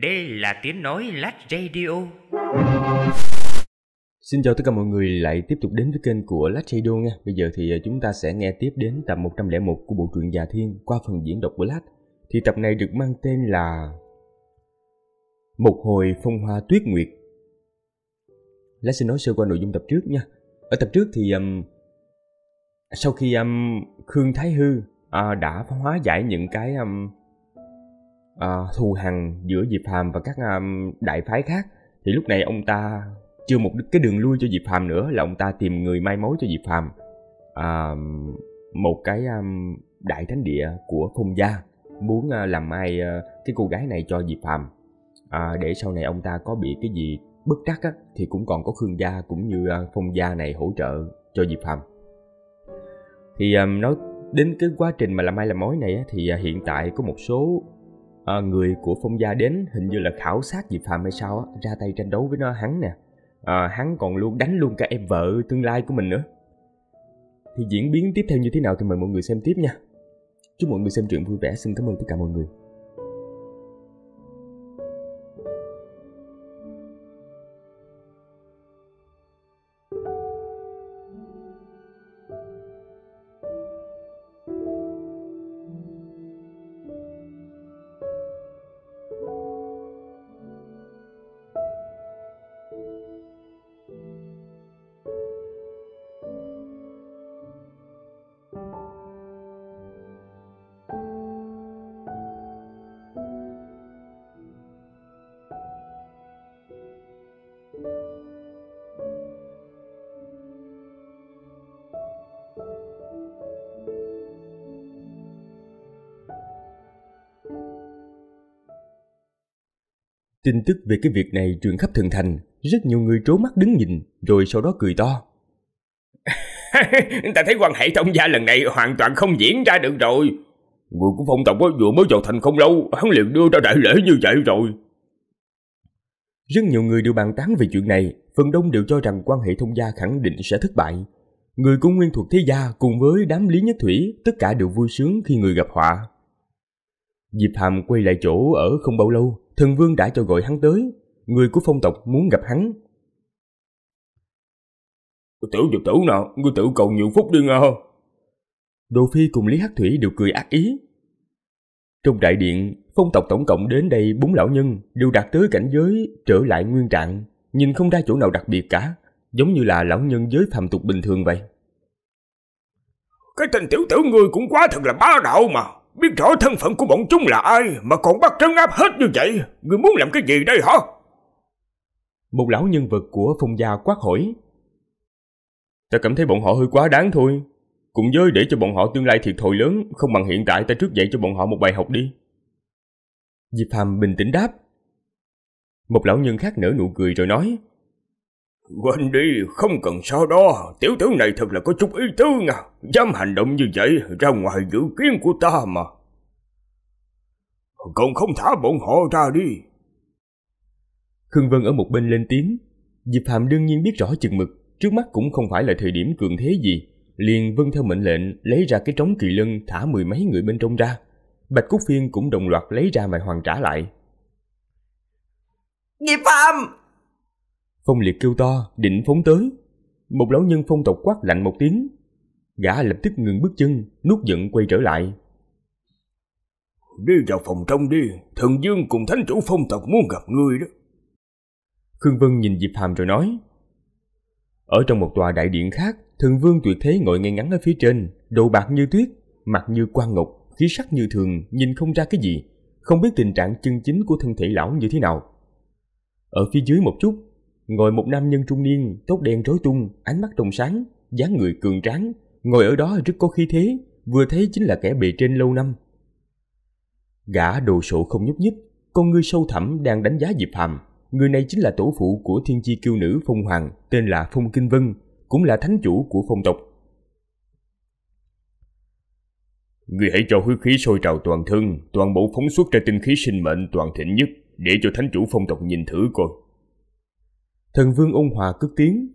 Đây là tiếng nói Lát Radio. Xin chào tất cả mọi người, lại tiếp tục đến với kênh của Lát Radio nha. Bây giờ thì chúng ta sẽ nghe tiếp đến tập 101 của bộ truyện Già Thiên qua phần diễn đọc của Lát. Thì tập này được mang tên là Một hồi phong hoa tuyết nguyệt. Lát xin nói sơ qua nội dung tập trước nha. Ở tập trước thì sau khi Khương Thái Hư đã hóa giải những cái thù hằn giữa Diệp Hàm và các đại phái khác, thì lúc này ông ta chưa một cái đường lui cho Diệp Hàm nữa, là ông ta tìm người mai mối cho Diệp Hàm, một cái đại thánh địa của Phong Gia, muốn làm mai cái cô gái này cho Diệp Hàm, để sau này ông ta có bị cái gì bất trắc á, thì cũng còn có Khương Gia cũng như Phong Gia này hỗ trợ cho Diệp Hàm. Thì nói đến cái quá trình mà làm mai làm mối này á, thì hiện tại có một số người của Phong Gia đến, hình như là khảo sát Diệp Hàm hay sao á, ra tay tranh đấu với hắn nè. Hắn còn luôn đánh luôn cả em vợ tương lai của mình nữa. Thì diễn biến tiếp theo như thế nào thì mời mọi người xem tiếp nha. Chúc mọi người xem truyện vui vẻ, xin cảm ơn tất cả mọi người. Tin tức về cái việc này truyền khắp thần thành, rất nhiều người trố mắt đứng nhìn, rồi sau đó cười to. Ta thấy quan hệ thông gia lần này hoàn toàn không diễn ra được rồi. Người của Phong tộc vừa mới vào thành không lâu, hắn liền đưa ra đại lễ như vậy rồi. Rất nhiều người đều bàn tán về chuyện này, phần đông đều cho rằng quan hệ thông gia khẳng định sẽ thất bại. Người của Nguyên thuộc thế gia cùng với đám Lý Nhất Thủy, tất cả đều vui sướng khi người gặp họa. Diệp Hàm quay lại chỗ ở không bao lâu, Thần Vương đã cho gọi hắn tới. Người của Phong tộc muốn gặp hắn. Tiểu Diệp tử nè, ngươi tự cầu nhiều phúc đi ngờ. Đồ Phi cùng Lý Hắc Thủy đều cười ác ý. Trong đại điện, Phong tộc tổng cộng đến đây 4 lão nhân, đều đạt tới cảnh giới trở lại nguyên trạng, nhìn không ra chỗ nào đặc biệt cả, giống như là lão nhân giới phàm tục bình thường vậy. Cái tên tiểu tử ngươi cũng quá thật là bá đạo mà. Biết rõ thân phận của bọn chúng là ai mà còn bắt trấn áp hết như vậy, người muốn làm cái gì đây hả? Một lão nhân vật của Phong Gia quát hỏi. Ta cảm thấy bọn họ hơi quá đáng thôi, cùng với để cho bọn họ tương lai thiệt thòi lớn, không bằng hiện tại ta trước dạy cho bọn họ một bài học đi. Diệp Hàm bình tĩnh đáp. Một lão nhân khác nở nụ cười rồi nói. Quên đi, không cần so đo, tiểu tử này thật là có chút ý tứ nha, dám hành động như vậy ra ngoài dự kiến của ta mà. Còn không thả bọn họ ra đi. Khương Vân ở một bên lên tiếng. Diệp Hàm đương nhiên biết rõ chừng mực, trước mắt cũng không phải là thời điểm cường thế gì, liền vâng theo mệnh lệnh lấy ra cái trống kỳ lân thả 10 mấy người bên trong ra. Bạch Cúc Phiên cũng đồng loạt lấy ra mà hoàn trả lại. Diệp Hàm! Phong Liệt kêu to, định phóng tới. Một lão nhân Phong tộc quát lạnh một tiếng. Gã lập tức ngừng bước chân, nuốt giận quay trở lại. Đi vào phòng trong đi, Thần Vương cùng Thánh chủ Phong tộc muốn gặp ngươi đó. Khương Vân nhìn Diệp Hàm rồi nói. Ở trong một tòa đại điện khác, Thần Vương tuyệt thế ngồi ngay ngắn ở phía trên, đầu bạc như tuyết, mặt như quan ngọc, khí sắc như thường, nhìn không ra cái gì, không biết tình trạng chân chính của thân thể lão như thế nào. Ở phía dưới một chút, ngồi một nam nhân trung niên, tóc đen rối tung, ánh mắt trong sáng, dáng người cường tráng, ngồi ở đó rất có khí thế, vừa thấy chính là kẻ bề trên lâu năm. Gã đồ sộ không nhúc nhích, con ngươi sâu thẳm đang đánh giá Diệp Hàm. Người này chính là tổ phụ của thiên chi kiêu nữ Phong Hoàng, tên là Phong Kinh Vân, cũng là thánh chủ của Phong tộc. Người hãy cho huyết khí sôi trào toàn thân, toàn bộ phóng xuất ra tinh khí sinh mệnh toàn thịnh nhất, để cho thánh chủ Phong tộc nhìn thử coi. Thần Vương ôn hòa cất tiếng.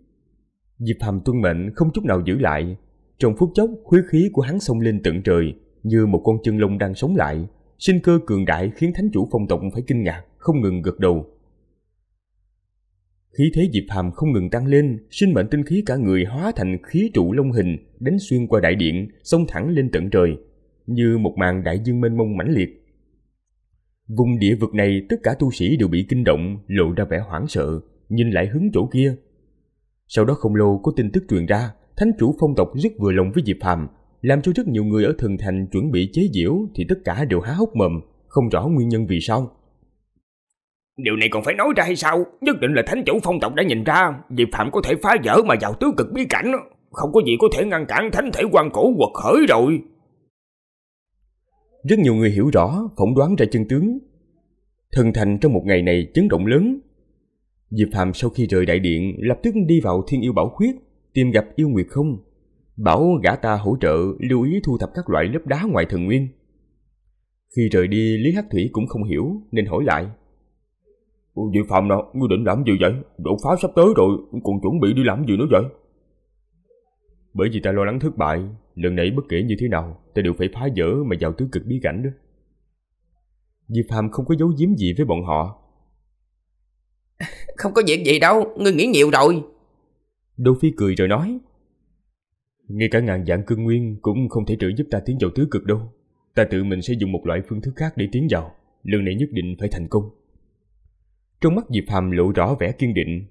Diệp Hàm tuân mệnh không chút nào giữ lại. Trong phút chốc, huyết khí của hắn xông lên tận trời, như một con chân long đang sống lại, sinh cơ cường đại khiến thánh chủ Phong tộc phải kinh ngạc. không ngừng gật đầu. Khí thế Diệp Hàm không ngừng tăng lên, sinh mệnh tinh khí cả người hóa thành khí trụ long hình, đánh xuyên qua đại điện, xông thẳng lên tận trời, như một màn đại dương mênh mông mãnh liệt. Vùng địa vực này tất cả tu sĩ đều bị kinh động, lộ ra vẻ hoảng sợ, nhìn lại hướng chỗ kia. Sau đó không lâu có tin tức truyền ra, thánh chủ phong tộc rất vừa lòng với Diệp Hàm, làm cho rất nhiều người ở thần thành chuẩn bị chế giễu thì tất cả đều há hốc mồm, không rõ nguyên nhân vì sao. Điều này còn phải nói ra hay sao? Nhất định là thánh chủ phong tộc đã nhìn ra Diệp Hàm có thể phá vỡ mà vào tứ cực bí cảnh, không có gì có thể ngăn cản thánh thể quan cổ quật khởi rồi. Rất nhiều người hiểu rõ, phỏng đoán ra chân tướng. Thần thành trong một ngày này chấn động lớn. Diệp Hàm sau khi rời đại điện lập tức đi vào Thiên Yêu Bảo Khuyết, tìm gặp Yêu Nguyệt Không, bảo gã ta hỗ trợ lưu ý thu thập các loại lớp đá ngoài thần nguyên. Khi rời đi, Lý Hắc Thủy cũng không hiểu nên hỏi lại. Diệp Hàm nào, ngươi định làm gì vậy? Đột phá sắp tới rồi, còn chuẩn bị đi làm gì nữa vậy? Bởi vì ta lo lắng thất bại, lần này bất kể như thế nào, ta đều phải phá vỡ mà vào tứ cực bí cảnh đó. Diệp Hàm không có giấu giếm gì với bọn họ. Không có việc gì đâu, ngươi nghĩ nhiều rồi. Đồ Phi cười rồi nói. Ngay cả ngàn vạn cương nguyên cũng không thể trợ giúp ta tiến vào tứ cực đâu. Ta tự mình sẽ dùng một loại phương thức khác để tiến vào, lần này nhất định phải thành công. Trong mắt Diệp Hàm lộ rõ vẻ kiên định.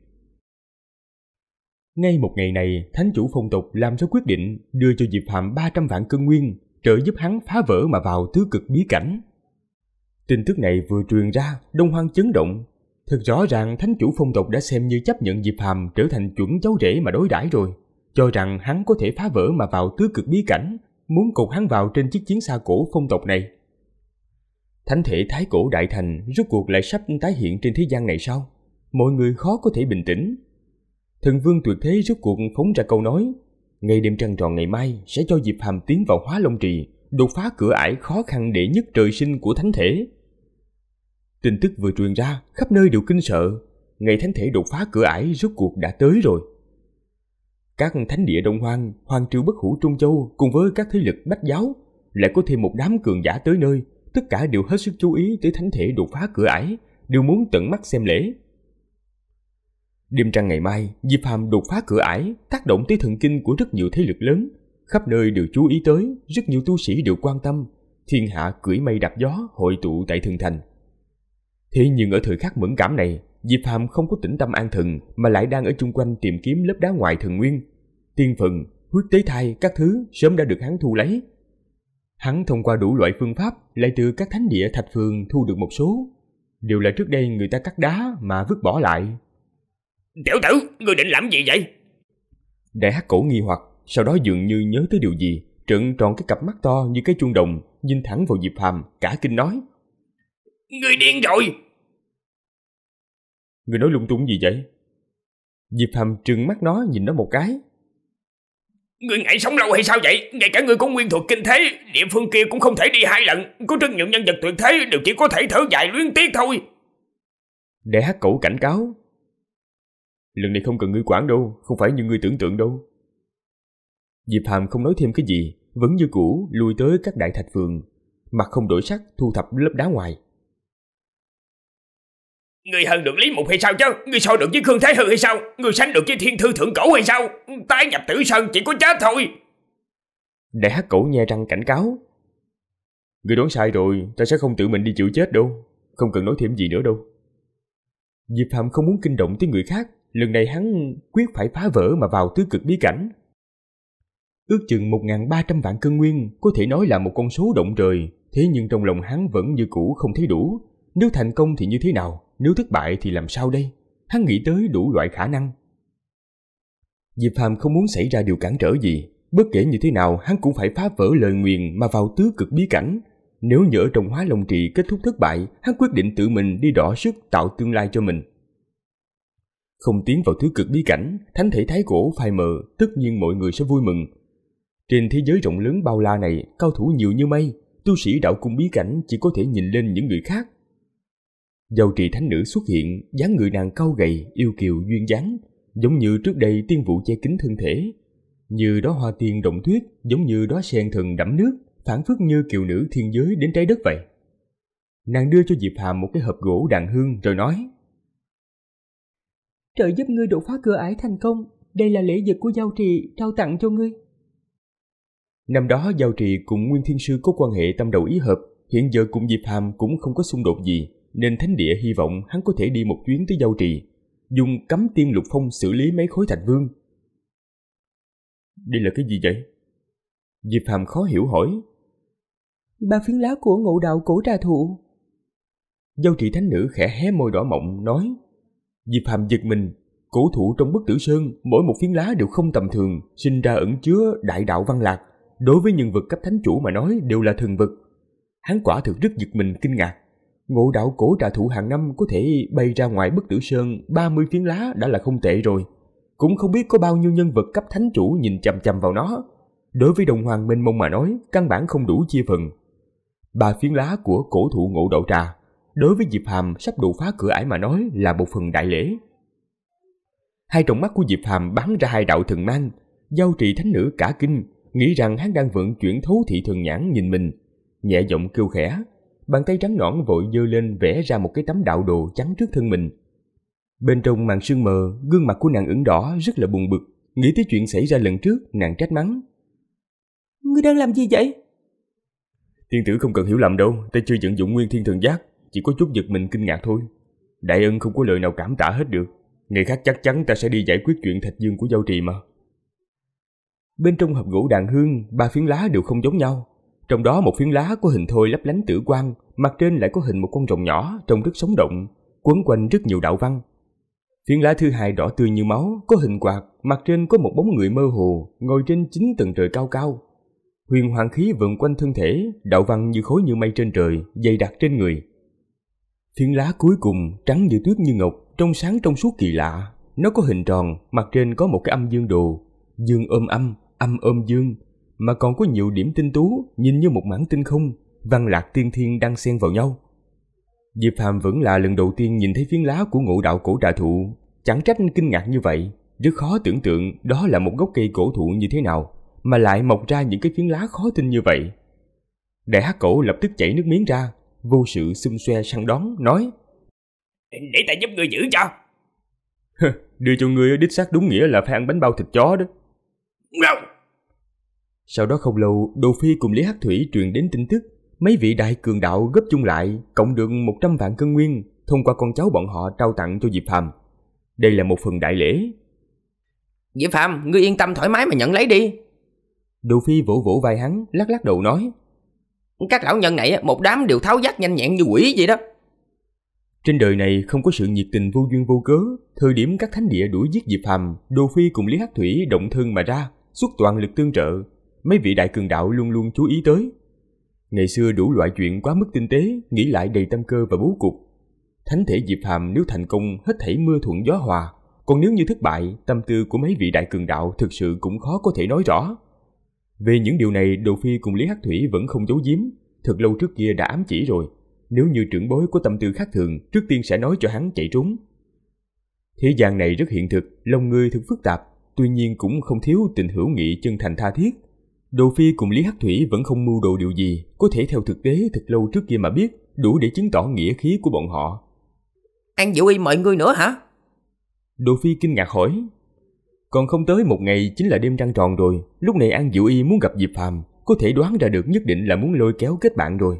Ngay một ngày này, thánh chủ phong tục làm ra quyết định đưa cho Diệp Hàm 300 vạn cương nguyên, trợ giúp hắn phá vỡ mà vào tứ cực bí cảnh. Tin tức này vừa truyền ra, đông hoang chấn động. Thật rõ ràng thánh chủ phong tục đã xem như chấp nhận Diệp Hàm trở thành chuẩn cháu rể mà đối đãi rồi, cho rằng hắn có thể phá vỡ mà vào tứ cực bí cảnh, muốn cột hắn vào trên chiếc chiến xa cổ phong tộc này. Thánh thể thái cổ đại thành rốt cuộc lại sắp tái hiện trên thế gian này sao? Mọi người khó có thể bình tĩnh. Thần Vương tuyệt thế rốt cuộc phóng ra câu nói, ngày đêm trăng tròn ngày mai sẽ cho Diệp Hàm tiến vào Hóa Long Trì, đột phá cửa ải khó khăn đệ nhất trời sinh của thánh thể. Tin tức vừa truyền ra, khắp nơi đều kinh sợ, ngày thánh thể đột phá cửa ải rốt cuộc đã tới rồi. Các thánh địa đông hoang, hoàng triều bất hủ Trung Châu cùng với các thế lực bách giáo lại có thêm một đám cường giả tới nơi, tất cả đều hết sức chú ý tới thánh thể đột phá cửa ải, đều muốn tận mắt xem lễ. Đêm trăng ngày mai, Diệp Hàm đột phá cửa ải, tác động tới thần kinh của rất nhiều thế lực lớn, khắp nơi đều chú ý tới, rất nhiều tu sĩ đều quan tâm, thiên hạ cưỡi mây đạp gió hội tụ tại thần thành. Thế nhưng ở thời khắc mẫn cảm này, Diệp Hàm không có tĩnh tâm an thần mà lại đang ở chung quanh tìm kiếm lớp đá ngoài thần nguyên, tiên phần, huyết tế thai các thứ sớm đã được hắn thu lấy. Hắn thông qua đủ loại phương pháp lại từ các thánh địa thạch phường thu được một số, đều là trước đây người ta cắt đá mà vứt bỏ lại. Tiểu tử, ngươi định làm gì vậy? Đại Hắc Cổ nghi hoặc, sau đó dường như nhớ tới điều gì, trợn tròn cái cặp mắt to như cái chuông đồng, nhìn thẳng vào Diệp Hàm, cả kinh nói. Ngươi điên rồi! Ngươi nói lung tung gì vậy? Diệp Hàm trừng mắt nó, nhìn nó một cái. Ngươi ngại sống lâu hay sao vậy? Ngay cả ngươi cũng nguyên thuộc kinh thế, địa phương kia cũng không thể đi hai lần, có rất nhiều nhân vật tuyệt thế đều chỉ có thể thở dài luyến tiếc thôi. Đại Hắc Cổ cảnh cáo. Lần này không cần ngươi quản đâu, không phải như ngươi tưởng tượng đâu. Diệp Hàm không nói thêm cái gì, vẫn như cũ lui tới các đại thạch phường, mặt không đổi sắc thu thập lớp đá ngoài. Ngươi hơn được Lý Mục hay sao chứ? Ngươi so được với Khương Thái Hư hay sao? Ngươi sánh được với Thiên Thư Thượng Cổ hay sao? Tái nhập Tử Sơn chỉ có chết thôi. Đại Hắc Cổ nhe răng cảnh cáo. Ngươi đoán sai rồi, ta sẽ không tự mình đi chịu chết đâu, không cần nói thêm gì nữa đâu. Diệp Hàm không muốn kinh động tới người khác, lần này hắn quyết phải phá vỡ mà vào tứ cực bí cảnh. Ước chừng 1.300 vạn cân nguyên có thể nói là một con số động trời, thế nhưng trong lòng hắn vẫn như cũ không thấy đủ. Nếu thành công thì như thế nào? Nếu thất bại thì làm sao đây? Hắn nghĩ tới đủ loại khả năng. Diệp Hàm không muốn xảy ra điều cản trở gì, bất kể như thế nào hắn cũng phải phá vỡ lời nguyền mà vào tứ cực bí cảnh. Nếu nhỡ trong Hóa Long Trì kết thúc thất bại, hắn quyết định tự mình đi đỏ sức tạo tương lai cho mình. Không tiến vào tứ cực bí cảnh, thánh thể thái cổ phai mờ, tất nhiên mọi người sẽ vui mừng. Trên thế giới rộng lớn bao la này, cao thủ nhiều như mây, tu sĩ đạo cung bí cảnh chỉ có thể nhìn lên những người khác. Giao Trì thánh nữ xuất hiện, dáng người nàng cau gầy, yêu kiều duyên dáng, giống như trước đây tiên vụ che kín thân thể, như đó hoa tiên động tuyết, giống như đó sen thần đẫm nước, phảng phất như kiều nữ thiên giới đến trái đất vậy. Nàng đưa cho Diệp Hàm một cái hộp gỗ đàn hương rồi nói: Trợ giúp ngươi đột phá cửa ải thành công, đây là lễ vật của Giao Trì trao tặng cho ngươi. Năm đó Giao Trì cùng Nguyên Thiên Sư có quan hệ tâm đầu ý hợp, hiện giờ cùng Diệp Hàm cũng không có xung đột gì, nên Thánh Địa hy vọng hắn có thể đi một chuyến tới Giao Trì, dùng cấm tiên lục phong xử lý mấy khối thạch vương. Đây là cái gì vậy? Diệp Hàm khó hiểu hỏi. Ba phiến lá của ngộ đạo cổ trà thụ. Giao Trì thánh nữ khẽ hé môi đỏ mọng nói. Diệp Hàm giật mình, cổ thụ trong Bất Tử Sơn mỗi một phiến lá đều không tầm thường, sinh ra ẩn chứa đại đạo văn lạc, đối với nhân vật cấp thánh chủ mà nói đều là thần vật. Hắn quả thực rất giật mình kinh ngạc. Ngộ đạo cổ trà thụ hàng năm có thể bay ra ngoài Bất Tử Sơn 30 phiến lá đã là không tệ rồi. Cũng không biết có bao nhiêu nhân vật cấp thánh chủ nhìn chằm chằm vào nó. Đối với đồng hoàng mênh mông mà nói, căn bản không đủ chia phần. 3 phiến lá của cổ thụ ngộ đạo trà, đối với Diệp Hàm sắp đột phá cửa ải mà nói là một phần đại lễ. Hai tròng mắt của Diệp Hàm bắn ra hai đạo thần mang. Giao Trì thánh nữ cả kinh, nghĩ rằng hắn đang vận chuyển thấu thị thần nhãn nhìn mình. Nhẹ giọng kêu khẽ, bàn tay trắng nõn vội giơ lên vẽ ra một cái tấm đạo đồ trắng trước thân mình. Bên trong màn sương mờ, gương mặt của nàng ửng đỏ rất là buồn bực, nghĩ tới chuyện xảy ra lần trước, nàng trách mắng. Ngươi đang làm gì vậy? Tiên tử không cần hiểu lầm đâu, ta chưa vận dụng Nguyên Thiên Thần Giác, chỉ có chút giật mình kinh ngạc thôi. Đại ân không có lời nào cảm tạ hết được, ngày khác chắc chắn ta sẽ đi giải quyết chuyện thạch dương của Giao Trì mà. Bên trong hộp gỗ đàn hương, 3 phiến lá đều không giống nhau. Trong đó một phiến lá có hình thoi lấp lánh tử quang, mặt trên lại có hình một con rồng nhỏ, trông rất sống động, quấn quanh rất nhiều đạo văn. Phiến lá thứ hai đỏ tươi như máu, có hình quạt, mặt trên có một bóng người mơ hồ, ngồi trên 9 tầng trời cao cao. Huyền hoàng khí vần quanh thân thể, đạo văn như khối như mây trên trời, dày đặc trên người. Phiến lá cuối cùng trắng như tuyết như ngọc, trong sáng trong suốt kỳ lạ. Nó có hình tròn, mặt trên có một cái âm dương đồ, dương ôm âm, âm ôm dương, mà còn có nhiều điểm tinh tú, nhìn như một mảng tinh không, văn lạc tiên thiên đang xen vào nhau. Diệp Hàm vẫn là lần đầu tiên nhìn thấy phiến lá của ngộ đạo cổ trà thụ, chẳng trách kinh ngạc như vậy, rất khó tưởng tượng đó là một gốc cây cổ thụ như thế nào, mà lại mọc ra những cái phiến lá khó tin như vậy. Đại Hắc Cổ lập tức chảy nước miếng ra, vô sự xum xoe săn đón, nói: Để ta giúp ngươi giữ cho. Đưa cho ngươi đích xác đúng nghĩa là phải ăn bánh bao thịt chó đó. Không. Sau đó không lâu, Đồ Phi cùng Lý Hắc Thủy truyền đến tin tức, mấy vị đại cường đạo góp chung lại, cộng được 100 vạn cân nguyên, thông qua con cháu bọn họ trao tặng cho Diệp Hàm. Đây là một phần đại lễ. Diệp Hàm, ngươi yên tâm thoải mái mà nhận lấy đi. Đồ Phi vỗ vỗ vai hắn, lắc lắc đầu nói: Các lão nhân này một đám đều tháo vát nhanh nhẹn như quỷ vậy đó. Trên đời này không có sự nhiệt tình vô duyên vô cớ. Thời điểm các thánh địa đuổi giết Diệp Hàm, Đồ Phi cùng Lý Hắc Thủy động thân mà ra, xuất toàn lực tương trợ. Mấy vị đại cường đạo luôn luôn chú ý tới. Ngày xưa đủ loại chuyện quá mức tinh tế, nghĩ lại đầy tâm cơ và bố cục. Thánh thể Diệp Hàm nếu thành công hết thảy mưa thuận gió hòa, còn nếu như thất bại, tâm tư của mấy vị đại cường đạo thực sự cũng khó có thể nói rõ. Về những điều này, Đồ Phi cùng Lý Hắc Thủy vẫn không giấu giếm, thật lâu trước kia đã ám chỉ rồi. Nếu như trưởng bối có tâm tư khác thường, trước tiên sẽ nói cho hắn chạy trốn. Thế gian này rất hiện thực, lòng người thực phức tạp, tuy nhiên cũng không thiếu tình hữu nghị chân thành tha thiết. Đồ Phi cùng Lý Hắc Thủy vẫn không mưu đồ điều gì, có thể theo thực tế thật lâu trước kia mà biết, đủ để chứng tỏ nghĩa khí của bọn họ. An Diệu Y mời ngươi nữa hả? Đồ Phi kinh ngạc hỏi. Còn không tới một ngày chính là đêm trăng tròn rồi, lúc này An Diệu Y muốn gặp Diệp Hàm, có thể đoán ra được nhất định là muốn lôi kéo kết bạn rồi.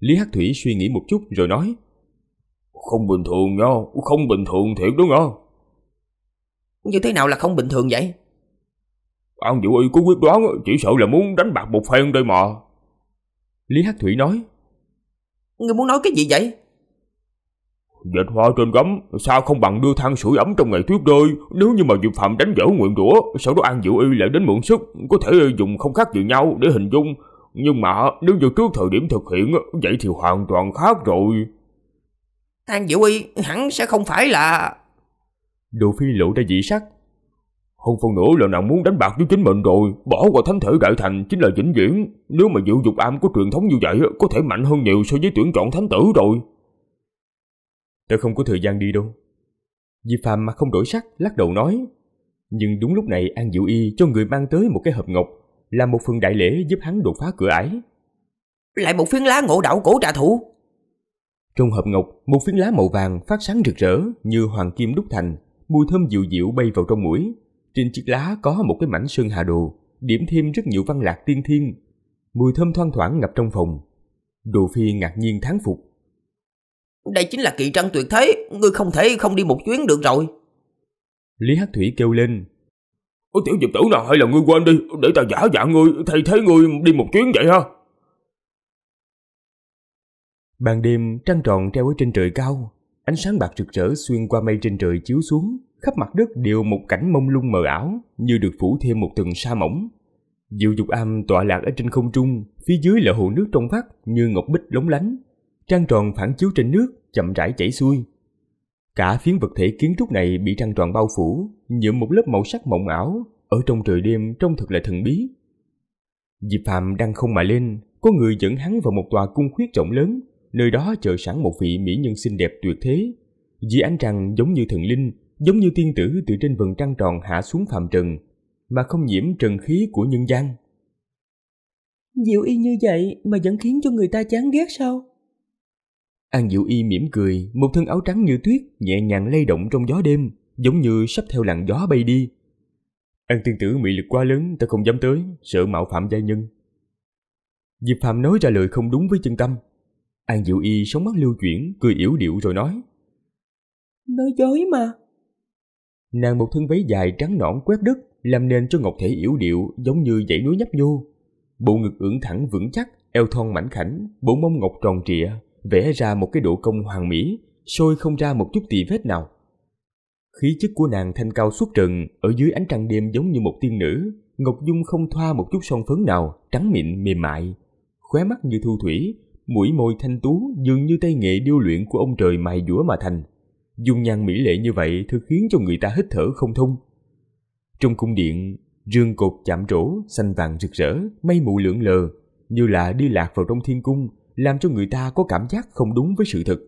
Lý Hắc Thủy suy nghĩ một chút rồi nói: Không bình thường nha, không bình thường thiệt đúng không? Như thế nào là không bình thường vậy? An Diệu Y có quyết đoán, chỉ sợ là muốn đánh bạc một phen đây mà. Lý Hắc Thủy nói: Ngươi muốn nói cái gì vậy? Dệt hoa trên gấm sao không bằng đưa than sưởi ấm trong ngày tuyết rơi. Nếu như mà Diệp Hàm đánh vỡ nguyện rủa, sau đó An Diệu Y lại đến mượn sức, có thể dùng không khác gì nhau để hình dung. Nhưng mà nếu như trước thời điểm thực hiện, vậy thì hoàn toàn khác rồi. An Diệu Y hẳn sẽ không phải là... Đồ Phi lộ ra dị sắc. Hơn phần nữa là nàng muốn đánh bạc với chính mình rồi, bỏ qua thánh thể đại thành chính là vĩnh viễn. Nếu mà Diệu Dục Am có truyền thống như vậy, có thể mạnh hơn nhiều so với tuyển chọn thánh tử rồi. Ta không có thời gian đi đâu. Diệp Hàm mà không đổi sắc, lắc đầu nói. Nhưng đúng lúc này An Diệu Y cho người mang tới một cái hộp ngọc, là một phần đại lễ giúp hắn đột phá cửa ải. Lại một phiến lá ngộ đạo cổ trà thụ. Trong hộp ngọc, một phiến lá màu vàng phát sáng rực rỡ như hoàng kim đúc thành, mùi thơm dịu dịu bay vào trong mũi. Trên chiếc lá có một cái mảnh sơn hà đồ, điểm thêm rất nhiều văn lạc tiên thiên. Mùi thơm thoang thoảng ngập trong phòng. Đồ Phi ngạc nhiên thán phục. Đây chính là kỳ trân tuyệt thế, ngươi không thể không đi một chuyến được rồi. Lý Hắc Thủy kêu lên. Ủa, tiểu diệp tử nào, hay là ngươi quên đi, để ta giả dạng ngươi, thay thế ngươi đi một chuyến vậy ha. Ban đêm, trăng tròn treo ở trên trời cao, ánh sáng bạc rực rỡ xuyên qua mây trên trời chiếu xuống, khắp mặt đất đều một cảnh mông lung mờ ảo, như được phủ thêm một tầng sa mỏng. Diệu Dục Am tọa lạc ở trên không trung, phía dưới là hồ nước trong vắt như ngọc bích lóng lánh. Trăng tròn phản chiếu trên nước, chậm rãi chảy xuôi. Cả phiến vật thể kiến trúc này bị trăng tròn bao phủ, nhuộm một lớp màu sắc mộng ảo, ở trong trời đêm trông thật là thần bí. Diệp Hàm đang không mà lên, có người dẫn hắn vào một tòa cung khuyết rộng lớn, nơi đó chờ sẵn một vị mỹ nhân xinh đẹp tuyệt thế. Dưới ánh trăng giống như thần linh, giống như tiên tử từ trên vầng trăng tròn hạ xuống phàm trần, mà không nhiễm trần khí của nhân gian. Diệu Y như vậy mà vẫn khiến cho người ta chán ghét sao? An Diệu Y mỉm cười, một thân áo trắng như tuyết nhẹ nhàng lay động trong gió đêm, giống như sắp theo làn gió bay đi. An tiên tử mị lực quá lớn, ta không dám tới, sợ mạo phạm giai nhân. Diệp Hàm nói ra lời không đúng với chân tâm. An Diệu Y sóng mắt lưu chuyển, cười yểu điệu rồi nói. Nói dối mà. Nàng một thân váy dài trắng nõn quét đất, làm nền cho ngọc thể yểu điệu giống như dãy núi nhấp nhô. Bộ ngực ưỡn thẳng vững chắc, eo thon mảnh khảnh, bộ mông ngọc tròn trịa, vẽ ra một cái độ cong hoàn mỹ, sôi không ra một chút tì vết nào. Khí chất của nàng thanh cao xuất trần, ở dưới ánh trăng đêm giống như một tiên nữ, ngọc dung không thoa một chút son phấn nào, trắng mịn mềm mại, khóe mắt như thu thủy, mũi môi thanh tú dường như tay nghệ điêu luyện của ông trời mài dũa mà thành. Dung nhan mỹ lệ như vậy thực khiến cho người ta hít thở không thông. Trong cung điện, rương cột chạm trổ xanh vàng rực rỡ, mây mù lượn lờ, như là đi lạc vào trong thiên cung, làm cho người ta có cảm giác không đúng với sự thật.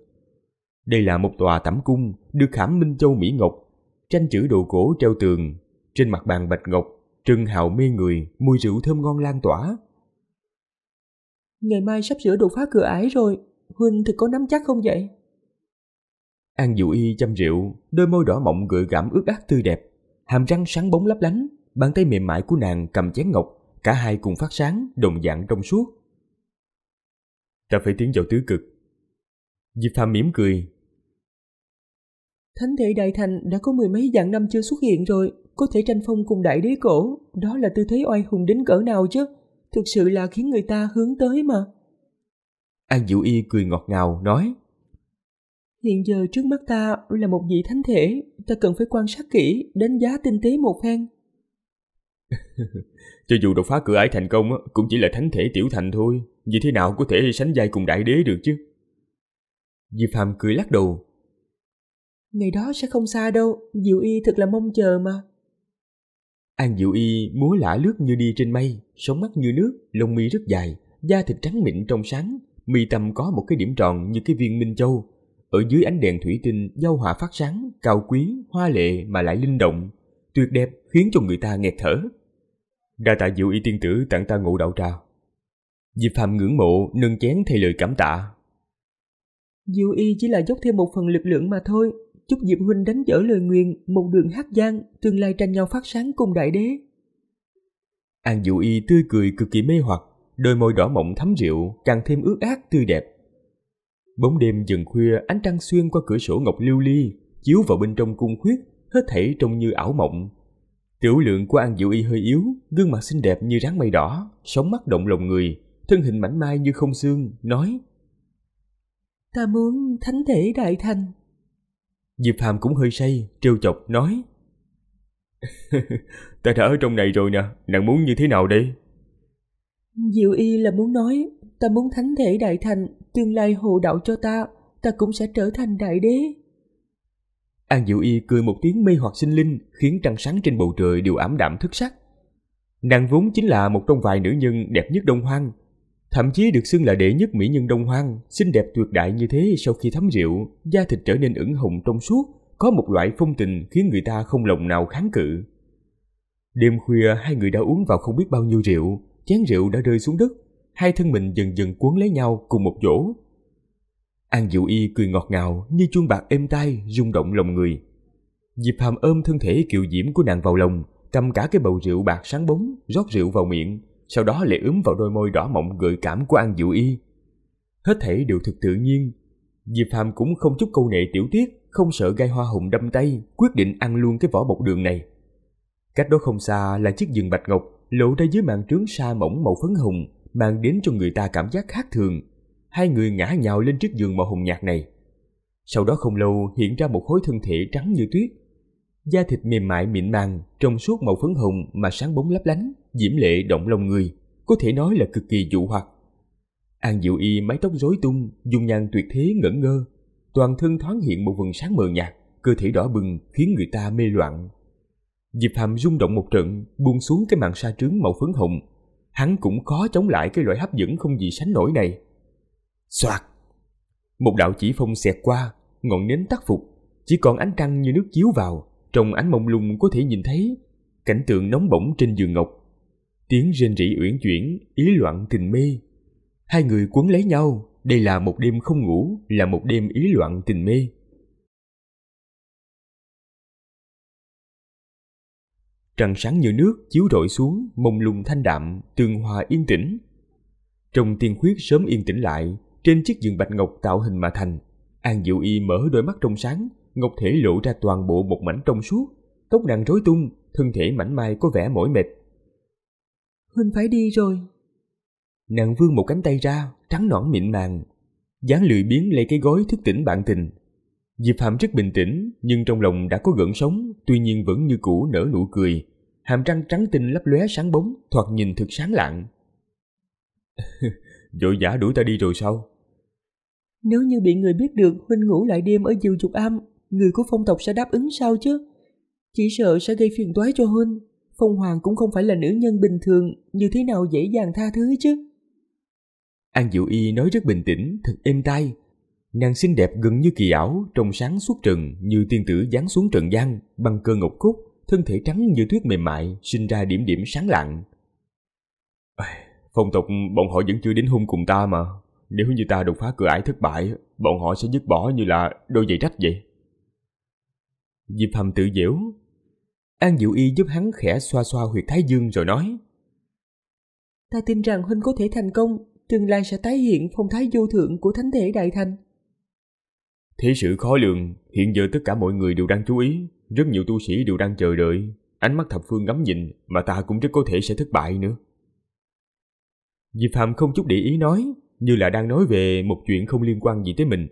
Đây là một tòa tẩm cung được khảm minh châu mỹ ngọc, tranh chữ đồ cổ treo tường, trên mặt bàn bạch ngọc trưng hào mê người, mùi rượu thơm ngon lan tỏa. Ngày mai sắp sửa đột phá cửa ải rồi, huynh thực có nắm chắc không vậy? An Diệu Y chăm rượu, đôi môi đỏ mọng gợi cảm ướt át tươi đẹp, hàm răng sáng bóng lấp lánh, bàn tay mềm mại của nàng cầm chén ngọc, cả hai cùng phát sáng, đồng dạng trong suốt. Ta phải tiến vào tứ cực. Diệp Hàm mỉm cười. Thánh thể đại thành đã có mười mấy vạn năm chưa xuất hiện rồi, có thể tranh phong cùng đại đế cổ, đó là tư thế oai hùng đến cỡ nào chứ, thực sự là khiến người ta hướng tới mà. An Diệu Y cười ngọt ngào nói. Hiện giờ trước mắt ta là một vị thánh thể, ta cần phải quan sát kỹ, đánh giá tinh tế một phen. Cho dù đột phá cửa ải thành công cũng chỉ là thánh thể tiểu thành thôi, như thế nào có thể sánh vai cùng đại đế được chứ? Diệp Hàm cười lắc đầu. Ngày đó sẽ không xa đâu, Diệu Y thật là mong chờ mà. An Diệu Y múa lả lướt như đi trên mây, sóng mắt như nước, lông mi rất dài, da thịt trắng mịn trong sáng, mi tâm có một cái điểm tròn như cái viên minh châu, ở dưới ánh đèn thủy tinh giao hòa phát sáng, cao quý, hoa lệ mà lại linh động, tuyệt đẹp khiến cho người ta nghẹt thở. Đa tạ Diệu Y tiên tử tặng ta ngộ đạo trà. Diệp Hàm ngưỡng mộ nâng chén thay lời cảm tạ. Diệu Y chỉ là dốc thêm một phần lực lượng mà thôi, chúc Diệp huynh đánh dở lời nguyền, một đường hát giang, tương lai tranh nhau phát sáng cùng đại đế. An Diệu Y tươi cười cực kỳ mê hoặc, đôi môi đỏ mọng thấm rượu càng thêm ướt át tươi đẹp. Bóng đêm dần khuya, ánh trăng xuyên qua cửa sổ ngọc lưu ly chiếu vào bên trong cung khuyết, hết thảy trông như ảo mộng. Tiểu lượng của An Diệu Y hơi yếu, gương mặt xinh đẹp như ráng mây đỏ, sóng mắt động lòng người, thân hình mảnh mai như không xương, nói. Ta muốn thánh thể đại thành. Diệp Hàm cũng hơi say, trêu chọc, nói. Ta đã ở trong này rồi nè, nàng muốn như thế nào đây? Diệu Y là muốn nói, ta muốn thánh thể đại thành, tương lai hộ đạo cho ta, ta cũng sẽ trở thành đại đế. An Diệu Y cười một tiếng mê hoặc sinh linh, khiến trăng sáng trên bầu trời đều ảm đạm thất sắc. Nàng vốn chính là một trong vài nữ nhân đẹp nhất Đông Hoang, thậm chí được xưng là đệ nhất mỹ nhân Đông Hoang. Xinh đẹp tuyệt đại như thế, sau khi thấm rượu, da thịt trở nên ửng hồng trong suốt, có một loại phong tình khiến người ta không lòng nào kháng cự. Đêm khuya, hai người đã uống vào không biết bao nhiêu rượu, chén rượu đã rơi xuống đất, hai thân mình dần dần cuốn lấy nhau cùng một chỗ. An Diệu Y cười ngọt ngào như chuông bạc êm tai, rung động lòng người. Diệp Hàm ôm thân thể kiều diễm của nàng vào lòng, cầm cả cái bầu rượu bạc sáng bóng, rót rượu vào miệng, sau đó lại ướm vào đôi môi đỏ mọng gợi cảm của An Diệu Y. Hết thảy đều thực tự nhiên. Diệp Hàm cũng không chút câu nệ tiểu tiết, không sợ gai hoa hồng đâm tay, quyết định ăn luôn cái vỏ bọc đường này. Cách đó không xa là chiếc giường bạch ngọc, lộ ra dưới màn trướng sa mỏng màu phấn hồng, mang đến cho người ta cảm giác khác thường. Hai người ngã nhào lên chiếc giường màu hồng nhạt này. Sau đó không lâu hiện ra một khối thân thể trắng như tuyết, da thịt mềm mại mịn màng, trong suốt màu phấn hồng mà sáng bóng lấp lánh, diễm lệ động lòng người, có thể nói là cực kỳ dụ hoặc. An Diệu Y mái tóc rối tung, dung nhan tuyệt thế ngẩn ngơ, toàn thân thoáng hiện một vầng sáng mờ nhạt, cơ thể đỏ bừng khiến người ta mê loạn. Diệp Hàm rung động một trận, buông xuống cái màn sa trướng màu phấn hồng. Hắn cũng khó chống lại cái loại hấp dẫn không gì sánh nổi này. Xoạt! Một đạo chỉ phong xẹt qua, ngọn nến tắt phục, chỉ còn ánh trăng như nước chiếu vào, trong ánh mông lung có thể nhìn thấy cảnh tượng nóng bỏng trên giường ngọc. Tiếng rên rỉ uyển chuyển, ý loạn tình mê. Hai người quấn lấy nhau, đây là một đêm không ngủ, là một đêm ý loạn tình mê. Trăng sáng như nước chiếu rọi xuống, mông lung thanh đạm, tường hòa yên tĩnh. Trong tiên khuyết sớm yên tĩnh lại, trên chiếc giường bạch ngọc tạo hình mà thành, An Diệu Y mở đôi mắt trong sáng, ngọc thể lộ ra toàn bộ một mảnh trong suốt, tóc nàng rối tung, thân thể mảnh mai có vẻ mỏi mệt. Huynh phải đi rồi. Nàng vươn một cánh tay ra, trắng nõn mịn màng, dáng lười biếng lấy cái gối thức tỉnh bạn tình. Diệp Hàm rất bình tĩnh, nhưng trong lòng đã có gợn sóng, tuy nhiên vẫn như cũ nở nụ cười, hàm răng trắng tinh lấp lóe sáng bóng, thoạt nhìn thực sáng lạng. Vội vã đuổi ta đi rồi sao? Nếu như bị người biết được huynh ngủ lại đêm ở Diều Dục Am, người của phong tộc sẽ đáp ứng sao chứ? Chỉ sợ sẽ gây phiền toái cho huynh. Phong Hoàng cũng không phải là nữ nhân bình thường, như thế nào dễ dàng tha thứ chứ? An Diệu Y nói rất bình tĩnh, thật êm tai. Nàng xinh đẹp gần như kỳ ảo, trong sáng suốt trần như tiên tử giáng xuống trần gian, băng cơ ngọc cốt, thân thể trắng như tuyết mềm mại, sinh ra điểm điểm sáng lạng. Phong tộc bọn họ vẫn chưa đến hôn cùng ta mà. Nếu như ta đột phá cửa ải thất bại, bọn họ sẽ dứt bỏ như là đôi giày rách vậy. Diệp Hàm tự giễu. An Diệu Y giúp hắn khẽ xoa xoa huyệt thái dương rồi nói: Ta tin rằng huynh có thể thành công, tương lai sẽ tái hiện phong thái vô thượng của thánh thể đại thành. Thế sự khó lường, hiện giờ tất cả mọi người đều đang chú ý, rất nhiều tu sĩ đều đang chờ đợi, ánh mắt thập phương ngắm nhìn, mà ta cũng rất có thể sẽ thất bại nữa. Diệp Hàm không chút để ý nói, như là đang nói về một chuyện không liên quan gì tới mình.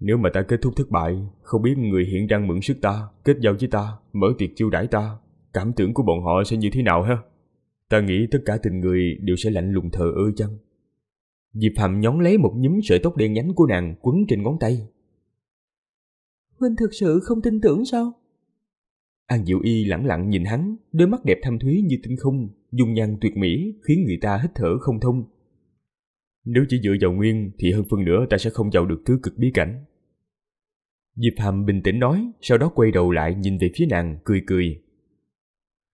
Nếu mà ta kết thúc thất bại, không biết người hiện đang mượn sức ta, kết giao với ta, mở tiệc chiêu đãi ta, cảm tưởng của bọn họ sẽ như thế nào ha? Ta nghĩ tất cả tình người đều sẽ lạnh lùng thờ ơ chăng? Diệp Hàm nhón lấy một nhúm sợi tóc đen nhánh của nàng quấn trên ngón tay. Huynh thực sự không tin tưởng sao? An Diệu Y lẳng lặng nhìn hắn, đôi mắt đẹp thâm thúy như tinh không, dung nhan tuyệt mỹ khiến người ta hít thở không thông. Nếu chỉ dựa vào Nguyên thì hơn phân nữa ta sẽ không vào được tứ cực bí cảnh. Diệp Hàm bình tĩnh nói, sau đó quay đầu lại nhìn về phía nàng, cười cười.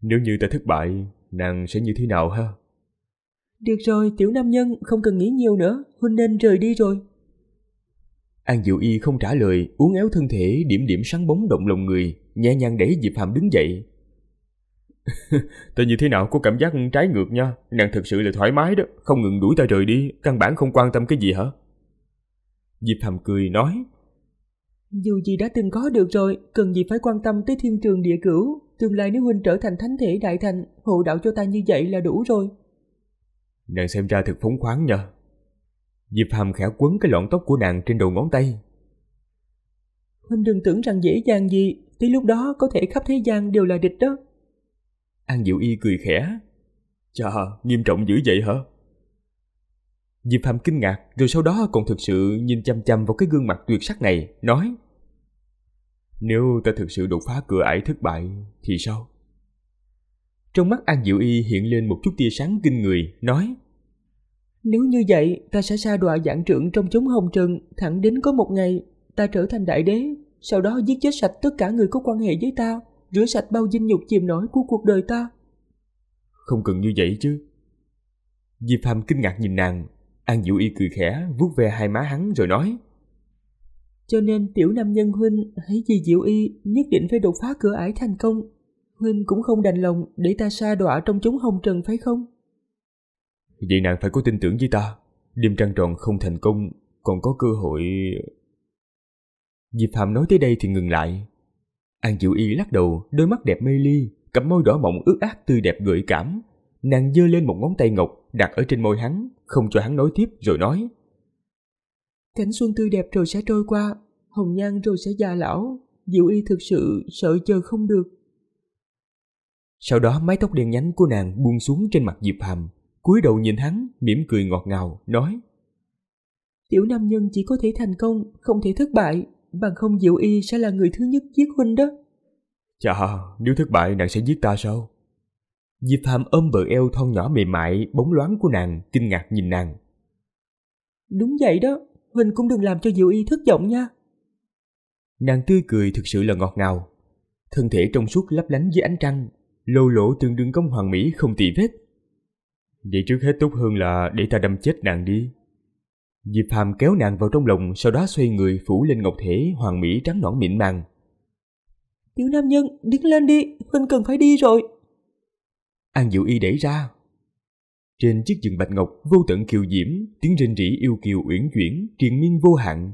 Nếu như ta thất bại, nàng sẽ như thế nào ha? Được rồi, tiểu nam nhân, không cần nghĩ nhiều nữa, huynh nên rời đi rồi. An Diệu Y không trả lời, uốn éo thân thể, điểm điểm sáng bóng động lòng người, nhẹ nhàng đẩy Diệp Hàm đứng dậy. Ta như thế nào có cảm giác trái ngược nha, nàng thật sự là thoải mái đó, không ngừng đuổi ta rời đi, căn bản không quan tâm cái gì hả? Diệp Hàm cười nói, dù gì đã từng có được rồi, cần gì phải quan tâm tới thiên trường địa cửu, tương lai nếu huynh trở thành thánh thể đại thành, hộ đạo cho ta như vậy là đủ rồi. Nàng xem ra thật phóng khoáng nha. Diệp Hàm khẽ quấn cái lọn tóc của nàng trên đầu ngón tay. Huynh đừng tưởng rằng dễ dàng gì, tới lúc đó có thể khắp thế gian đều là địch đó. An Diệu Y cười khẽ. Chà, nghiêm trọng dữ vậy hả? Diệp Hàm kinh ngạc, rồi sau đó còn thực sự nhìn chăm chăm vào cái gương mặt tuyệt sắc này, nói: Nếu ta thực sự đột phá cửa ải thất bại thì sao? Trong mắt An Diệu Y hiện lên một chút tia sáng kinh người, nói: Nếu như vậy, ta sẽ sa đọa vạn trượng trong chốn hồng trần, thẳng đến có một ngày ta trở thành đại đế, sau đó giết chết sạch tất cả người có quan hệ với ta, rửa sạch bao dinh nhục chìm nổi của cuộc đời ta. Không cần như vậy chứ. Diệp Hàm kinh ngạc nhìn nàng. An Diệu Y cười khẽ, vuốt ve hai má hắn rồi nói: Cho nên tiểu nam nhân huynh hãy vì Diệu Y nhất định phải đột phá cửa ải thành công. Huynh cũng không đành lòng để ta sa đọa trong chốn hồng trần phải không? Vậy nàng phải có tin tưởng với ta. Đêm trăng tròn không thành công, còn có cơ hội... Diệp Hàm nói tới đây thì ngừng lại. An Diệu Y lắc đầu, đôi mắt đẹp mê ly, cặp môi đỏ mọng ướt át tươi đẹp gợi cảm. Nàng giơ lên một ngón tay ngọc đặt ở trên môi hắn, không cho hắn nói tiếp rồi nói: Cảnh xuân tươi đẹp rồi sẽ trôi qua, hồng nhan rồi sẽ già lão. Diệu Y thực sự sợ chờ không được. Sau đó mái tóc đen nhánh của nàng buông xuống trên mặt Diệp Hàm, cúi đầu nhìn hắn, mỉm cười ngọt ngào nói: Tiểu nam nhân chỉ có thể thành công, không thể thất bại, bằng không Diệu Y sẽ là người thứ nhất giết huynh đó. Chà, nếu thất bại nàng sẽ giết ta sao? Diệp Hàm ôm bờ eo thon nhỏ mềm mại bóng loáng của nàng, kinh ngạc nhìn nàng. Đúng vậy đó, huynh cũng đừng làm cho Diệu Y thất vọng nha. Nàng tươi cười thực sự là ngọt ngào, thân thể trong suốt lấp lánh dưới ánh trăng, lô lỗ tương đương công hoàng mỹ không tì vết. Vậy trước hết tốt hơn là để ta đâm chết nàng đi. Diệp Hàm kéo nàng vào trong lòng, sau đó xoay người phủ lên ngọc thể hoàng mỹ trắng nõn mịn màng. Tiểu nam nhân, đứng lên đi, huynh cần phải đi rồi. An Diệu Y đẩy ra. Trên chiếc giường bạch ngọc vô tận kiều diễm, tiếng rên rỉ yêu kiều uyển chuyển, triền miên vô hạn.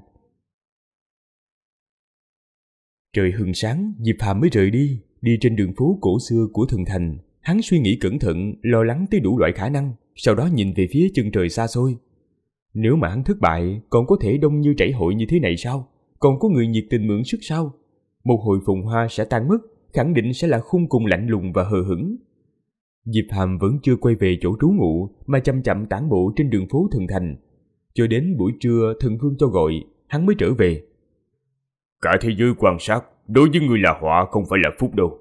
Trời hừng sáng, Diệp Hàm mới rời đi. Đi trên đường phố cổ xưa của Thần Thành, hắn suy nghĩ cẩn thận, lo lắng tới đủ loại khả năng, sau đó nhìn về phía chân trời xa xôi. Nếu mà hắn thất bại, còn có thể đông như chảy hội như thế này sao? Còn có người nhiệt tình mượn sức sao? Một hồi phồn hoa sẽ tan mất, khẳng định sẽ là khung cùng lạnh lùng và hờ hững. Diệp Hàm vẫn chưa quay về chỗ trú ngụ, mà chậm chậm tản bộ trên đường phố Thần Thành. Cho đến buổi trưa Thần Vương cho gọi, hắn mới trở về. Cả thế giới quan sát, đối với người là họa không phải là phúc đâu.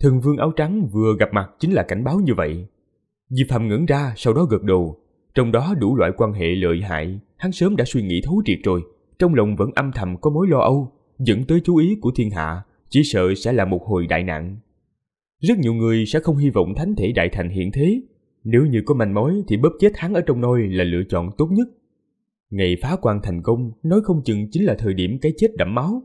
Thần Vương áo trắng vừa gặp mặt chính là cảnh báo như vậy. Diệp Hàm ngẩn ra, sau đó gật đầu. Trong đó đủ loại quan hệ lợi hại, hắn sớm đã suy nghĩ thấu triệt rồi. Trong lòng vẫn âm thầm có mối lo âu, dẫn tới chú ý của thiên hạ, chỉ sợ sẽ là một hồi đại nạn. Rất nhiều người sẽ không hy vọng thánh thể đại thành hiện thế. Nếu như có manh mối thì bóp chết hắn ở trong nôi là lựa chọn tốt nhất. Ngày phá quan thành công, nói không chừng chính là thời điểm cái chết đẫm máu.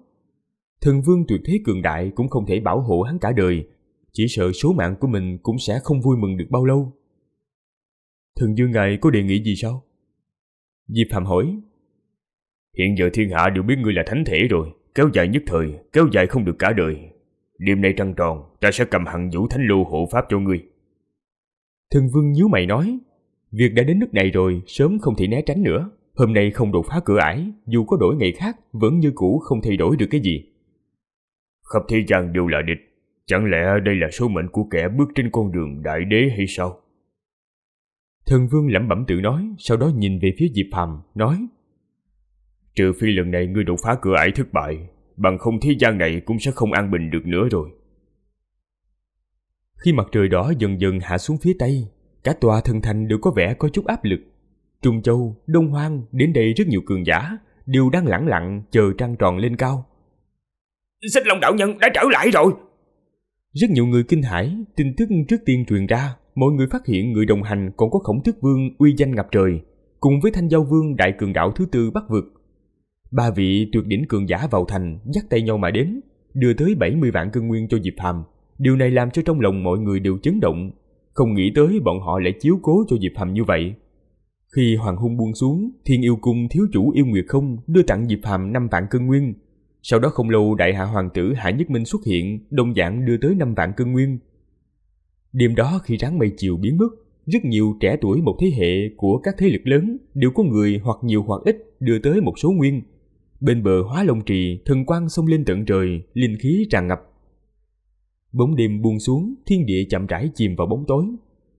Thần Vương tuyệt thế cường đại cũng không thể bảo hộ hắn cả đời, chỉ sợ số mạng của mình cũng sẽ không vui mừng được bao lâu. Thần Dương ngài có đề nghị gì sao? Diệp Hàm hỏi. Hiện giờ thiên hạ đều biết ngươi là thánh thể rồi, kéo dài nhất thời, kéo dài không được cả đời. Đêm nay trăng tròn, ta sẽ cầm Hằng Vũ Thánh Lô hộ pháp cho ngươi. Thần Vương nhíu mày nói, việc đã đến nước này rồi, sớm không thể né tránh nữa. Hôm nay không đột phá cửa ải, dù có đổi ngày khác, vẫn như cũ không thay đổi được cái gì. Khắp thế gian đều là địch, chẳng lẽ đây là số mệnh của kẻ bước trên con đường đại đế hay sao? Thần Vương lẩm bẩm tự nói, sau đó nhìn về phía Diệp Hàm, nói: Trừ phi lần này ngươi đột phá cửa ải thất bại, bằng không thế gian này cũng sẽ không an bình được nữa rồi. Khi mặt trời đỏ dần dần hạ xuống phía tây, cả tòa Thần Thành đều có vẻ có chút áp lực. Trung Châu, Đông Hoang, đến đây rất nhiều cường giả, đều đang lẳng lặng chờ trăng tròn lên cao. Xích Long đạo nhân đã trở lại rồi. Rất nhiều người kinh hãi, tin tức trước tiên truyền ra, mọi người phát hiện người đồng hành còn có Khổng Tước Vương uy danh ngập trời, cùng với Thanh Giao Vương đại cường đạo thứ tư Bắc Vực. Ba vị tuyệt đỉnh cường giả vào thành, dắt tay nhau mà đến, đưa tới 70 vạn cân nguyên cho Diệp Hàm. Điều này làm cho trong lòng mọi người đều chấn động, không nghĩ tới bọn họ lại chiếu cố cho Diệp Hàm như vậy. Khi hoàng hôn buông xuống, Thiên Yêu Cung thiếu chủ Yêu Nguyệt Không đưa tặng Diệp Hàm 5 vạn cân nguyên. Sau đó không lâu đại hạ hoàng tử Hạ Nhất Minh xuất hiện, đồng dạng đưa tới 5 vạn cân nguyên. Đêm đó khi ráng mây chiều biến mất, rất nhiều trẻ tuổi một thế hệ của các thế lực lớn đều có người hoặc nhiều hoặc ít đưa tới một số nguyên. Bên bờ Hóa Long Trì, thần quang xông lên tận trời, linh khí tràn ngập. Bóng đêm buông xuống, thiên địa chậm rãi chìm vào bóng tối.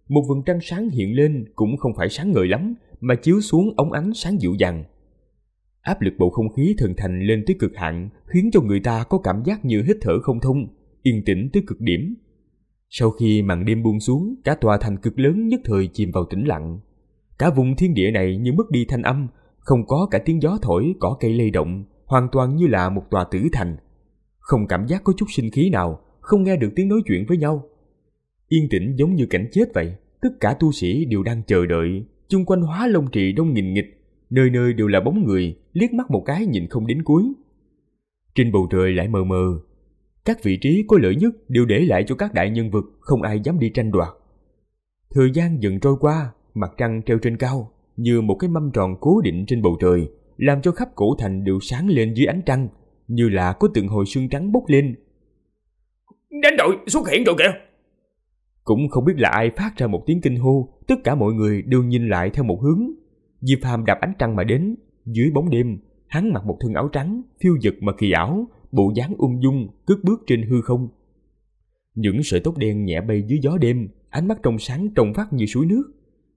Một vầng trăng sáng hiện lên, cũng không phải sáng ngời lắm, mà chiếu xuống óng ánh sáng dịu dàng. Áp lực bầu không khí Thần Thành lên tới cực hạn, khiến cho người ta có cảm giác như hít thở không thông, yên tĩnh tới cực điểm. Sau khi màn đêm buông xuống, cả tòa thành cực lớn nhất thời chìm vào tĩnh lặng. Cả vùng thiên địa này như mất đi thanh âm, không có cả tiếng gió thổi, cỏ cây lay động, hoàn toàn như là một tòa tử thành. Không cảm giác có chút sinh khí nào, không nghe được tiếng nói chuyện với nhau. Yên tĩnh giống như cảnh chết vậy, tất cả tu sĩ đều đang chờ đợi, chung quanh Hóa Long Trì đông nghìn nghịch, nơi nơi đều là bóng người, liếc mắt một cái nhìn không đến cuối. Trên bầu trời lại mờ mờ, các vị trí có lợi nhất đều để lại cho các đại nhân vật, không ai dám đi tranh đoạt. Thời gian dần trôi qua, mặt trăng treo trên cao như một cái mâm tròn cố định trên bầu trời, làm cho khắp cổ thành đều sáng lên dưới ánh trăng, như là có từng hồi sương trắng bốc lên. Đánh đội xuất hiện rồi kìa! Cũng không biết là ai phát ra một tiếng kinh hô, tất cả mọi người đều nhìn lại theo một hướng. Diệp Hàm đạp ánh trăng mà đến, dưới bóng đêm, hắn mặc một thân áo trắng, phiêu dật mà kỳ ảo, bộ dáng ung dung, cất bước trên hư không. Những sợi tóc đen nhẹ bay dưới gió đêm, ánh mắt trong sáng trong vắt như suối nước.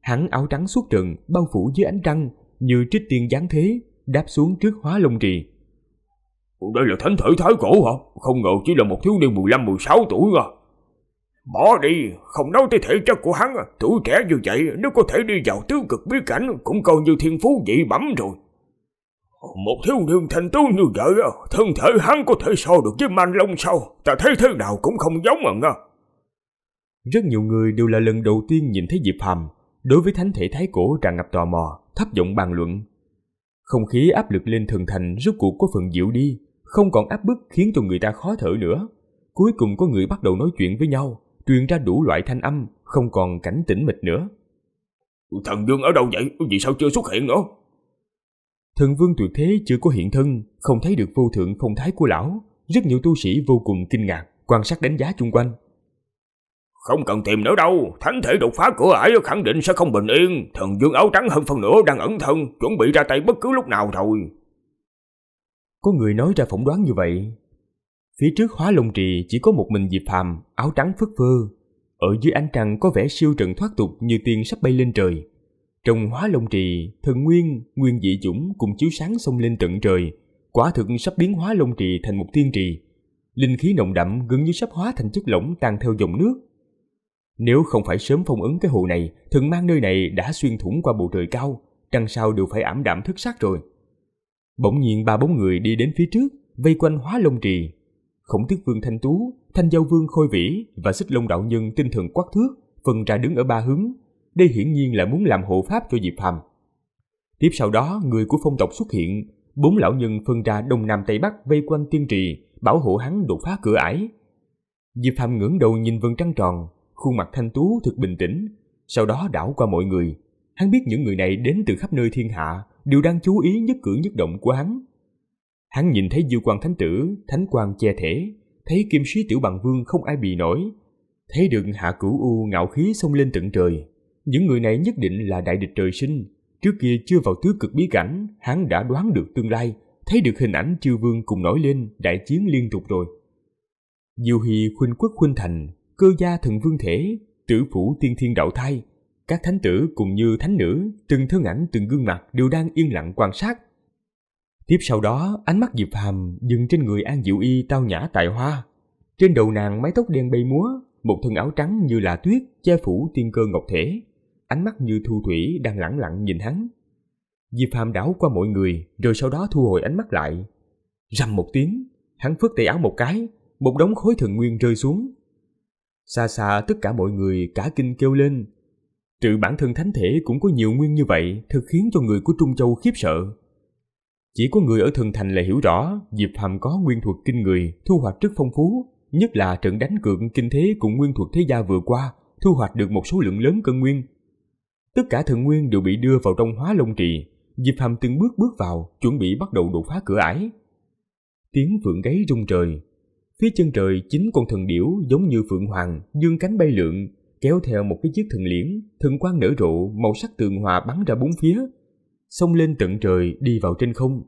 Hắn áo trắng suốt trần, bao phủ dưới ánh trăng, như trích tiên giáng thế, đáp xuống trước Hóa Long Trì. Đây là thánh thể thái cổ hả? Không ngờ chỉ là một thiếu niên 15-16 tuổi à. Bỏ đi, không nói tới thể chất của hắn, tuổi trẻ như vậy nếu có thể đi vào tứ cực bí cảnh cũng coi như thiên phú dị bẩm rồi. Một thiếu niên thành tú như vậy, thân thể hắn có thể so được với man long sao? Ta thấy thế nào cũng không giống mà nha. Rất nhiều người đều là lần đầu tiên nhìn thấy Diệp Hàm, đối với thánh thể thái cổ tràn ngập tò mò, thấp giọng bàn luận. Không khí áp lực lên thần thành rốt cuộc có phần dịu đi, không còn áp bức khiến cho người ta khó thở nữa. Cuối cùng có người bắt đầu nói chuyện với nhau, truyền ra đủ loại thanh âm, không còn cảnh tĩnh mịch nữa. Thần Vương ở đâu vậy? Vì sao chưa xuất hiện nữa? Thần Vương tuyệt thế chưa có hiện thân, không thấy được vô thượng phong thái của lão. Rất nhiều tu sĩ vô cùng kinh ngạc, quan sát đánh giá chung quanh. Không cần tìm nữa đâu, thánh thể đột phá của ải khẳng định sẽ không bình yên. Thần Vương áo trắng hơn phần nửa đang ẩn thân, chuẩn bị ra tay bất cứ lúc nào rồi. Có người nói ra phỏng đoán như vậy. Phía trước Hóa Long Trì chỉ có một mình Diệp Hàm, áo trắng phất phơ. Ở dưới ánh trăng có vẻ siêu trần thoát tục như tiên sắp bay lên trời. Trong Hóa Long Trì, thần nguyên, nguyên dị chủng cùng chiếu sáng xông lên tận trời. Quả thực sắp biến Hóa Long Trì thành một tiên trì. Linh khí nồng đậm gần như sắp hóa thành chất lỏng tan theo dòng nước. Nếu không phải sớm phong ấn cái hồ này, thần mang nơi này đã xuyên thủng qua bầu trời cao, trăng sao đều phải ảm đạm thất sắc rồi. Bỗng nhiên ba bốn người đi đến phía trước, vây quanh Hóa Long Trì. Khổng Tước Vương thanh tú, Thanh Giao Vương khôi vĩ và Xích Long đạo nhân tinh thần quắc thước phân ra đứng ở ba hướng. Đây hiển nhiên là muốn làm hộ pháp cho Diệp Hàm. Tiếp sau đó, người của phong tộc xuất hiện, bốn lão nhân phân ra đông nam tây bắc vây quanh tiên trì, bảo hộ hắn đột phá cửa ải. Diệp Hàm ngẩng đầu nhìn vầng trăng tròn, khuôn mặt thanh tú thực bình tĩnh, sau đó đảo qua mọi người. Hắn biết những người này đến từ khắp nơi thiên hạ, đều đang chú ý nhất cử nhất động của hắn. Hắn nhìn thấy Dư Quan thánh tử, Thánh Quan che thể, thấy Kim Sĩ tiểu bằng vương không ai bị nổi, thấy được Hạ Cửu U ngạo khí xông lên tận trời. Những người này nhất định là đại địch trời sinh. Trước kia chưa vào tứ cực bí cảnh, hắn đã đoán được tương lai, thấy được hình ảnh chư vương cùng nổi lên, đại chiến liên tục rồi. Diêu Hy khuynh quốc khuynh thành, Cơ gia thần vương thể, Tử Phủ tiên thiên đạo thai, các thánh tử cùng như thánh nữ, từng thân ảnh từng gương mặt đều đang yên lặng quan sát. Tiếp sau đó, ánh mắt Diệp Hàm dừng trên người An Diệu Y tao nhã tài hoa. Trên đầu nàng mái tóc đen bay múa, một thân áo trắng như là tuyết che phủ tiên cơ ngọc thể, ánh mắt như thu thủy đang lẳng lặng nhìn hắn. Diệp Hàm đảo qua mọi người, rồi sau đó thu hồi ánh mắt lại. Rầm một tiếng, hắn phất tay áo một cái, một đống khối thần nguyên rơi xuống. Xa xa tất cả mọi người cả kinh kêu lên. Tự bản thân thánh thể cũng có nhiều nguyên như vậy, thật khiến cho người của Trung Châu khiếp sợ. Chỉ có người ở thần thành là hiểu rõ, Diệp Hàm có nguyên thuật kinh người, thu hoạch rất phong phú, nhất là trận đánh cược kinh thế cùng Nguyên thuộc thế gia vừa qua, thu hoạch được một số lượng lớn cân nguyên. Tất cả thần nguyên đều bị đưa vào trong Hóa Long Trì, Diệp Hàm từng bước bước vào, chuẩn bị bắt đầu đột phá cửa ải. Tiếng phượng gáy rung trời, phía chân trời 9 con thần điểu giống như phượng hoàng, dương cánh bay lượn, kéo theo một cái chiếc thần liễn, thần quang nở rộ, màu sắc tường hòa bắn ra bốn phía, xông lên tận trời đi vào trên không.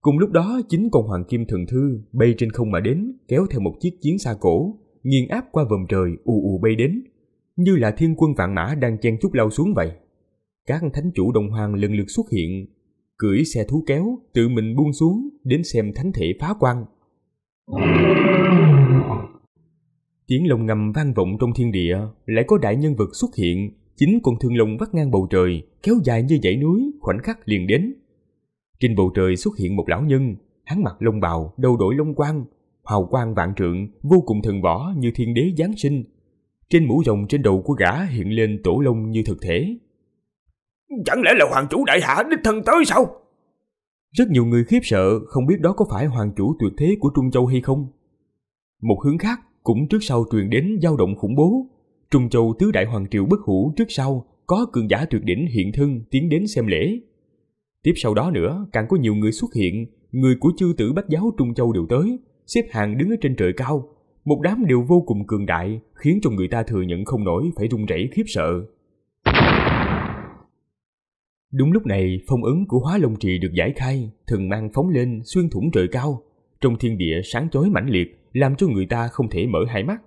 Cùng lúc đó 9 con hoàng kim thần thư bay trên không mà đến, kéo theo một chiếc chiến xa cổ, nghiền áp qua vòm trời ù ù bay đến, như là thiên quân vạn mã đang chen chúc lao xuống vậy. Các thánh chủ đồng hoàng lần lượt xuất hiện, cưỡi xe thú kéo, tự mình buông xuống đến xem thánh thể phá quan. Tiếng lồng ngầm vang vọng trong thiên địa, lại có đại nhân vật xuất hiện. 9 con thương long vắt ngang bầu trời, kéo dài như dãy núi, khoảnh khắc liền đến. Trên bầu trời xuất hiện một lão nhân, hắn mặc long bào, đầu đội long quan, hào quang vạn trượng, vô cùng thần võ như thiên đế giáng sinh. Trên mũ rồng trên đầu của gã hiện lên tổ long như thực thể. Chẳng lẽ là hoàng chủ đại hạ đích thân tới sao? Rất nhiều người khiếp sợ, không biết đó có phải hoàng chủ tuyệt thế của Trung Châu hay không. Một hướng khác cũng trước sau truyền đến dao động khủng bố. Trung Châu tứ đại hoàng triều bất hủ trước sau có cường giả tuyệt đỉnh hiện thân tiến đến xem lễ. Tiếp sau đó nữa càng có nhiều người xuất hiện, người của chư tử bách giáo Trung Châu đều tới, xếp hàng đứng ở trên trời cao. Một đám đều vô cùng cường đại, khiến cho người ta thừa nhận không nổi, phải run rẩy khiếp sợ. Đúng lúc này, phong ấn của Hóa Long Trì được giải khai, thần mang phóng lên xuyên thủng trời cao, trong thiên địa sáng chói mãnh liệt, làm cho người ta không thể mở hai mắt.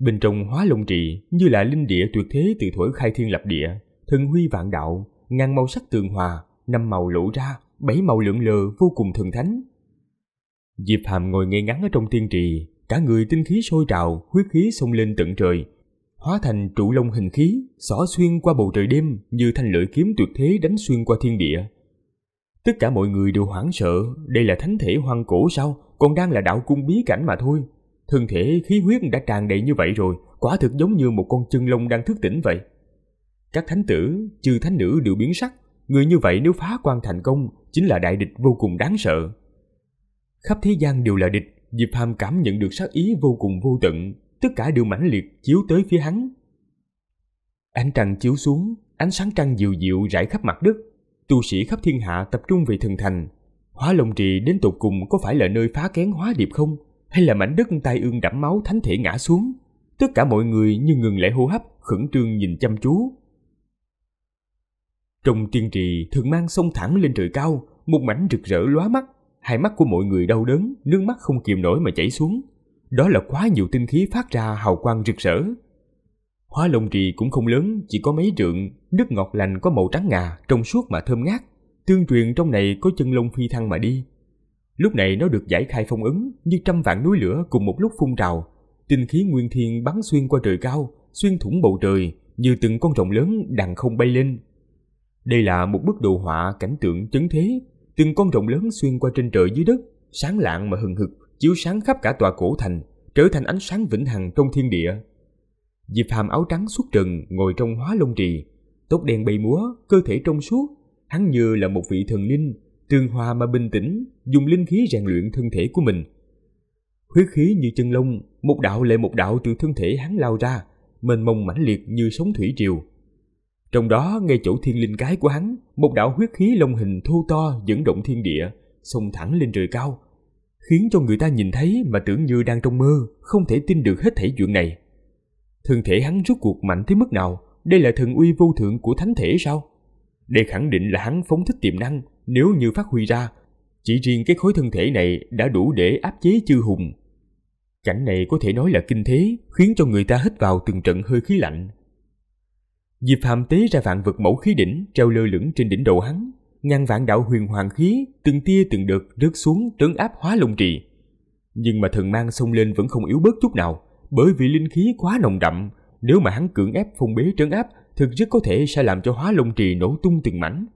Bên trong Hóa Long Trì như là linh địa tuyệt thế từ thuở khai thiên lập địa, thần huy vạn đạo, ngàn màu sắc tường hòa, năm màu lộ ra, bảy màu lượn lờ vô cùng thần thánh. Diệp Hàm ngồi ngay ngắn ở trong tiên trì, cả người tinh khí sôi trào, huyết khí xông lên tận trời, hóa thành trụ long hình khí, xỏ xuyên qua bầu trời đêm như thanh lưỡi kiếm tuyệt thế đánh xuyên qua thiên địa. Tất cả mọi người đều hoảng sợ, đây là thánh thể hoang cổ sao, còn đang là đạo cung bí cảnh mà thôi. Thân thể khí huyết đã tràn đầy như vậy rồi, quả thực giống như một con chân long đang thức tỉnh vậy. Các thánh tử, chư thánh nữ đều biến sắc, người như vậy nếu phá quan thành công, chính là đại địch vô cùng đáng sợ. Khắp thế gian đều là địch, Diệp Hàm cảm nhận được sát ý vô cùng vô tận, tất cả đều mãnh liệt chiếu tới phía hắn. Ánh trăng chiếu xuống, ánh sáng trăng dịu dịu rải khắp mặt đất, tu sĩ khắp thiên hạ tập trung về thần thành. Hóa Long Trì đến tột cùng có phải là nơi phá kén hóa điệp không, hay là mảnh đất tai ương đẫm máu thánh thể ngã xuống? Tất cả mọi người như ngừng lại hô hấp, khẩn trương nhìn chăm chú. Trong tiên trì, thần mang xông thẳng lên trời cao, một mảnh rực rỡ lóa mắt. Hai mắt của mọi người đau đớn, nước mắt không kìm nổi mà chảy xuống. Đó là quá nhiều tinh khí phát ra hào quang rực rỡ. Hóa Long Trì cũng không lớn, chỉ có mấy trượng, nước ngọt lành có màu trắng ngà, trong suốt mà thơm ngát. Tương truyền trong này có chân long phi thăng mà đi. Lúc này nó được giải khai phong ấn, như trăm vạn núi lửa cùng một lúc phun trào. Tinh khí nguyên thiên bắn xuyên qua trời cao, xuyên thủng bầu trời, như từng con rồng lớn đằng không bay lên. Đây là một bức đồ họa cảnh tượng chấn thế. Từng con rồng lớn xuyên qua trên trời dưới đất, sáng lạng mà hừng hực, chiếu sáng khắp cả tòa cổ thành, trở thành ánh sáng vĩnh hằng trong thiên địa. Diệp Hàm áo trắng xuất trần ngồi trong Hóa Long Trì, tóc đen bay múa, cơ thể trong suốt, hắn như là một vị thần linh, tường hòa mà bình tĩnh, dùng linh khí rèn luyện thân thể của mình. Huyết khí như chân long, một đạo lại một đạo từ thân thể hắn lao ra, mênh mông mãnh liệt như sóng thủy triều. Trong đó, ngay chỗ thiên linh cái của hắn, một đạo huyết khí long hình thô to dẫn động thiên địa, xông thẳng lên trời cao, khiến cho người ta nhìn thấy mà tưởng như đang trong mơ, không thể tin được hết thảy chuyện này. Thân thể hắn rốt cuộc mạnh tới mức nào? Đây là thần uy vô thượng của thánh thể sao? Đây khẳng định là hắn phóng thích tiềm năng, nếu như phát huy ra, chỉ riêng cái khối thân thể này đã đủ để áp chế chư hùng. Cảnh này có thể nói là kinh thế, khiến cho người ta hít vào từng trận hơi khí lạnh. Diệp Hàm tế ra vạn vật mẫu khí đỉnh treo lơ lửng trên đỉnh đầu hắn, ngàn vạn đạo huyền hoàng khí từng tia từng đợt rớt xuống trấn áp Hóa Long Trì. Nhưng mà thần mang xông lên vẫn không yếu bớt chút nào, bởi vì linh khí quá nồng đậm, nếu mà hắn cưỡng ép phong bế trấn áp, thực rất có thể sẽ làm cho Hóa Long Trì nổ tung từng mảnh.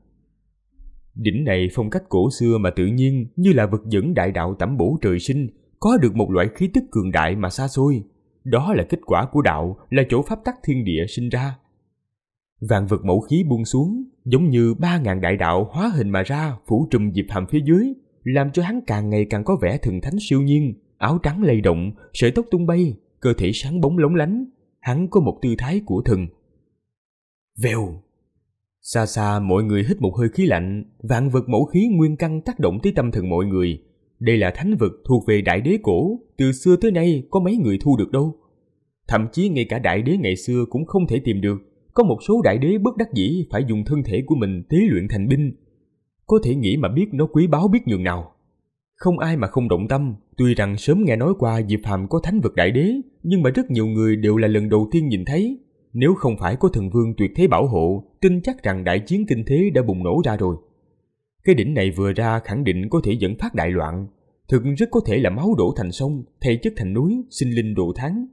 Đỉnh này phong cách cổ xưa mà tự nhiên, như là vật dẫn đại đạo tẩm bổ trời sinh, có được một loại khí tức cường đại mà xa xôi. Đó là kết quả của đạo, là chỗ pháp tắc thiên địa sinh ra. Vạn vật mẫu khí buông xuống, giống như 3.000 đại đạo hóa hình mà ra, phủ trùm Diệp Hàm phía dưới, làm cho hắn càng ngày càng có vẻ thần thánh siêu nhiên, áo trắng lay động, sợi tóc tung bay, cơ thể sáng bóng lóng lánh, hắn có một tư thái của thần. Vèo! Xa xa mọi người hít một hơi khí lạnh, vạn vật mẫu khí nguyên căn tác động tới tâm thần mọi người. Đây là thánh vật thuộc về đại đế cổ, từ xưa tới nay có mấy người thu được đâu. Thậm chí ngay cả đại đế ngày xưa cũng không thể tìm được. Có một số đại đế bất đắc dĩ phải dùng thân thể của mình tế luyện thành binh. Có thể nghĩ mà biết nó quý báu biết nhường nào. Không ai mà không động tâm, tuy rằng sớm nghe nói qua Diệp Hàm có thánh vực đại đế, nhưng mà rất nhiều người đều là lần đầu tiên nhìn thấy. Nếu không phải có thần vương tuyệt thế bảo hộ, tin chắc rằng đại chiến kinh thế đã bùng nổ ra rồi. Cái đỉnh này vừa ra khẳng định có thể dẫn phát đại loạn, thực rất có thể là máu đổ thành sông, thây chất thành núi, sinh linh độ tháng.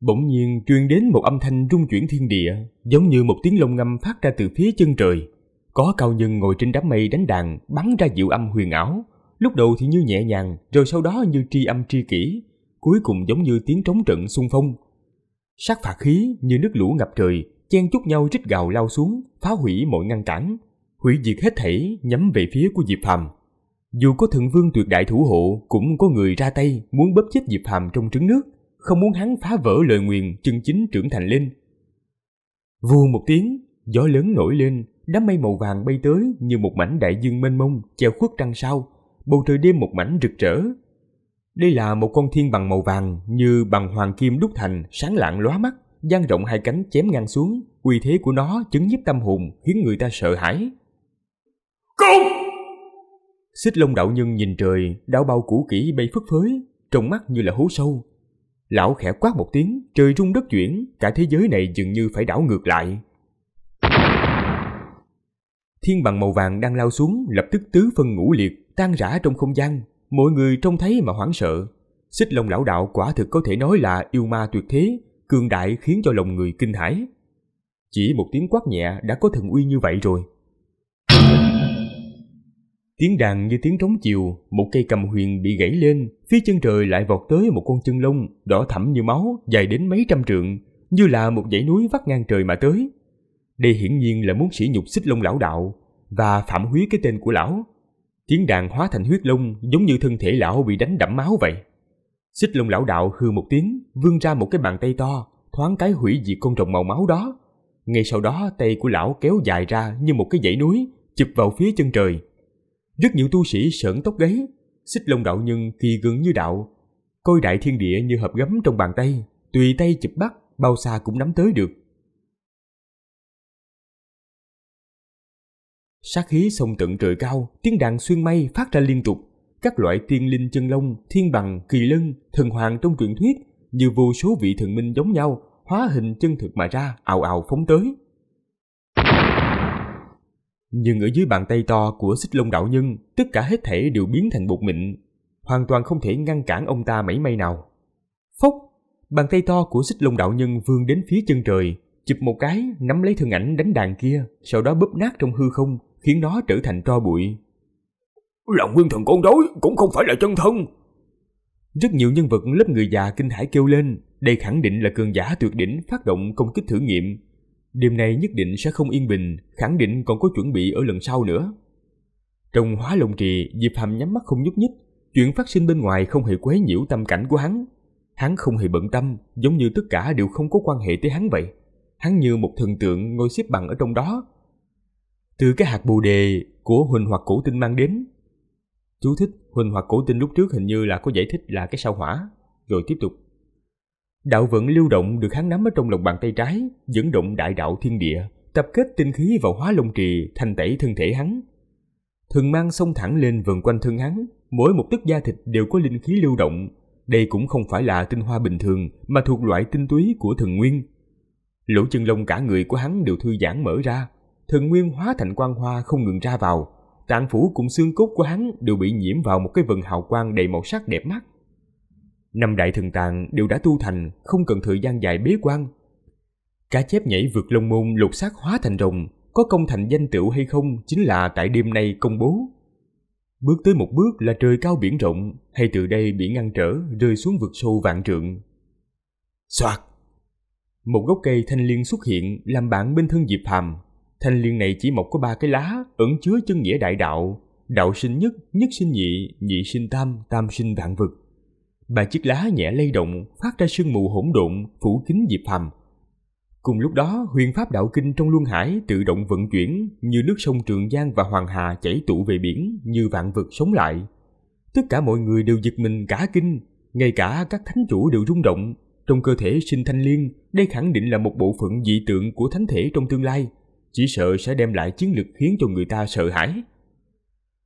Bỗng nhiên truyền đến một âm thanh rung chuyển thiên địa, giống như một tiếng long ngâm phát ra từ phía chân trời. Có cao nhân ngồi trên đám mây đánh đàn, bắn ra diệu âm huyền ảo. Lúc đầu thì như nhẹ nhàng, rồi sau đó như tri âm tri kỷ, cuối cùng giống như tiếng trống trận xung phong. Sát phạt khí như nước lũ ngập trời, chen chúc nhau rít gào lao xuống, phá hủy mọi ngăn cản, hủy diệt hết thảy nhắm về phía của Diệp Hàm. Dù có Thần Vương tuyệt đại thủ hộ, cũng có người ra tay muốn bóp chết Diệp Hàm trong trứng nước, không muốn hắn phá vỡ lời nguyền chân chính trưởng thành lên. Vù một tiếng, gió lớn nổi lên, đám mây màu vàng bay tới như một mảnh đại dương mênh mông che khuất trăng sao, bầu trời đêm một mảnh rực rỡ. Đây là một con thiên bằng màu vàng như bằng hoàng kim đúc thành, sáng lạng lóa mắt, dang rộng hai cánh chém ngang xuống, uy thế của nó chấn nhiếp tâm hồn, khiến người ta sợ hãi. Công! Xích Long đạo nhân nhìn trời, đạo bao cũ kỹ bay phất phới, trong mắt như là hố sâu. Lão khẽ quát một tiếng, trời rung đất chuyển, cả thế giới này dường như phải đảo ngược lại. Thiên bằng màu vàng đang lao xuống lập tức tứ phân ngũ liệt, tan rã trong không gian, mọi người trông thấy mà hoảng sợ. Xích Long lão đạo quả thực có thể nói là yêu ma tuyệt thế, cường đại khiến cho lòng người kinh hãi. Chỉ một tiếng quát nhẹ đã có thần uy như vậy rồi. Tiếng đàn như tiếng trống chiều, một cây cầm huyền bị gãy lên, phía chân trời lại vọt tới một con chân long đỏ thẫm như máu, dài đến mấy trăm trượng, như là một dãy núi vắt ngang trời mà tới. Đây hiển nhiên là muốn sỉ nhục Xích Long lão đạo và phạm húy cái tên của lão. Tiếng đàn hóa thành huyết long, giống như thân thể lão bị đánh đẫm máu vậy. Xích Long lão đạo hừ một tiếng, vươn ra một cái bàn tay to, thoáng cái hủy diệt con rồng màu máu đó. Ngay sau đó tay của lão kéo dài ra như một cái dãy núi, chụp vào phía chân trời. Rất nhiều tu sĩ sởn tóc gáy. Xích Long đạo nhân kỳ gần như đạo, coi đại thiên địa như hộp gấm trong bàn tay, tùy tay chụp bắt, bao xa cũng nắm tới được. Sát khí xông tận trời cao, tiếng đàn xuyên mây phát ra liên tục. Các loại tiên linh chân long, thiên bằng, kỳ lân, thần hoàng trong truyện thuyết như vô số vị thần minh giống nhau, hóa hình chân thực mà ra, ào ào phóng tới. Nhưng ở dưới bàn tay to của Xích Long đạo nhân, tất cả hết thể đều biến thành bột mịn, hoàn toàn không thể ngăn cản ông ta mảy may nào. Phốc! Bàn tay to của Xích Long đạo nhân vươn đến phía chân trời, chụp một cái, nắm lấy thân ảnh đánh đàn kia, sau đó bóp nát trong hư không, khiến nó trở thành tro bụi. Là nguyên thần con rối, cũng không phải là chân thân. Rất nhiều nhân vật lớp người già kinh hãi kêu lên, đây khẳng định là cường giả tuyệt đỉnh phát động công kích thử nghiệm. Đêm nay nhất định sẽ không yên bình, khẳng định còn có chuẩn bị ở lần sau nữa. Trong Hóa Long Trì, Diệp Hàm nhắm mắt không nhúc nhích, chuyện phát sinh bên ngoài không hề quấy nhiễu tâm cảnh của hắn. Hắn không hề bận tâm, giống như tất cả đều không có quan hệ tới hắn vậy. Hắn như một thần tượng ngồi xếp bằng ở trong đó. Từ cái hạt bồ đề của Huỳnh Hoặc Cổ Tinh mang đến. Chú thích, Huỳnh Hoặc Cổ Tinh lúc trước hình như là có giải thích là cái sao hỏa. Rồi tiếp tục. Đạo vận lưu động được hắn nắm ở trong lòng bàn tay trái, dẫn động đại đạo thiên địa, tập kết tinh khí vào Hóa Long Trì, thanh tẩy thân thể hắn. Thần mang xông thẳng lên vần quanh thân hắn, mỗi một tấc da thịt đều có linh khí lưu động. Đây cũng không phải là tinh hoa bình thường, mà thuộc loại tinh túy của thần nguyên. Lỗ chân lông cả người của hắn đều thư giãn mở ra, thần nguyên hóa thành quang hoa không ngừng ra vào, tạng phủ cùng xương cốt của hắn đều bị nhiễm vào một cái vần hào quang đầy màu sắc đẹp mắt. Năm đại thần tàng đều đã tu thành, không cần thời gian dài bế quan. Cá chép nhảy vượt long môn lột xác hóa thành rồng, có công thành danh tựu hay không chính là tại đêm nay công bố. Bước tới một bước là trời cao biển rộng, hay từ đây bị ngăn trở rơi xuống vực sâu vạn trượng. Xoạt! Một gốc cây thanh liên xuất hiện làm bạn bên thân Diệp Hàm. Thanh liên này chỉ mọc có ba cái lá, ẩn chứa chân nghĩa đại đạo. Đạo sinh nhất, nhất sinh nhị, nhị sinh tam, tam sinh vạn vực. Ba chiếc lá nhẹ lay động, phát ra sương mù hỗn độn, phủ kín Diệp Hàm. Cùng lúc đó, huyền pháp đạo kinh trong luân hải tự động vận chuyển, như nước sông Trường Giang và Hoàng Hà chảy tụ về biển, như vạn vực sống lại. Tất cả mọi người đều giật mình cả kinh, ngay cả các thánh chủ đều rung động. Trong cơ thể sinh thanh liên, đây khẳng định là một bộ phận dị tượng của thánh thể trong tương lai, chỉ sợ sẽ đem lại chiến lực khiến cho người ta sợ hãi.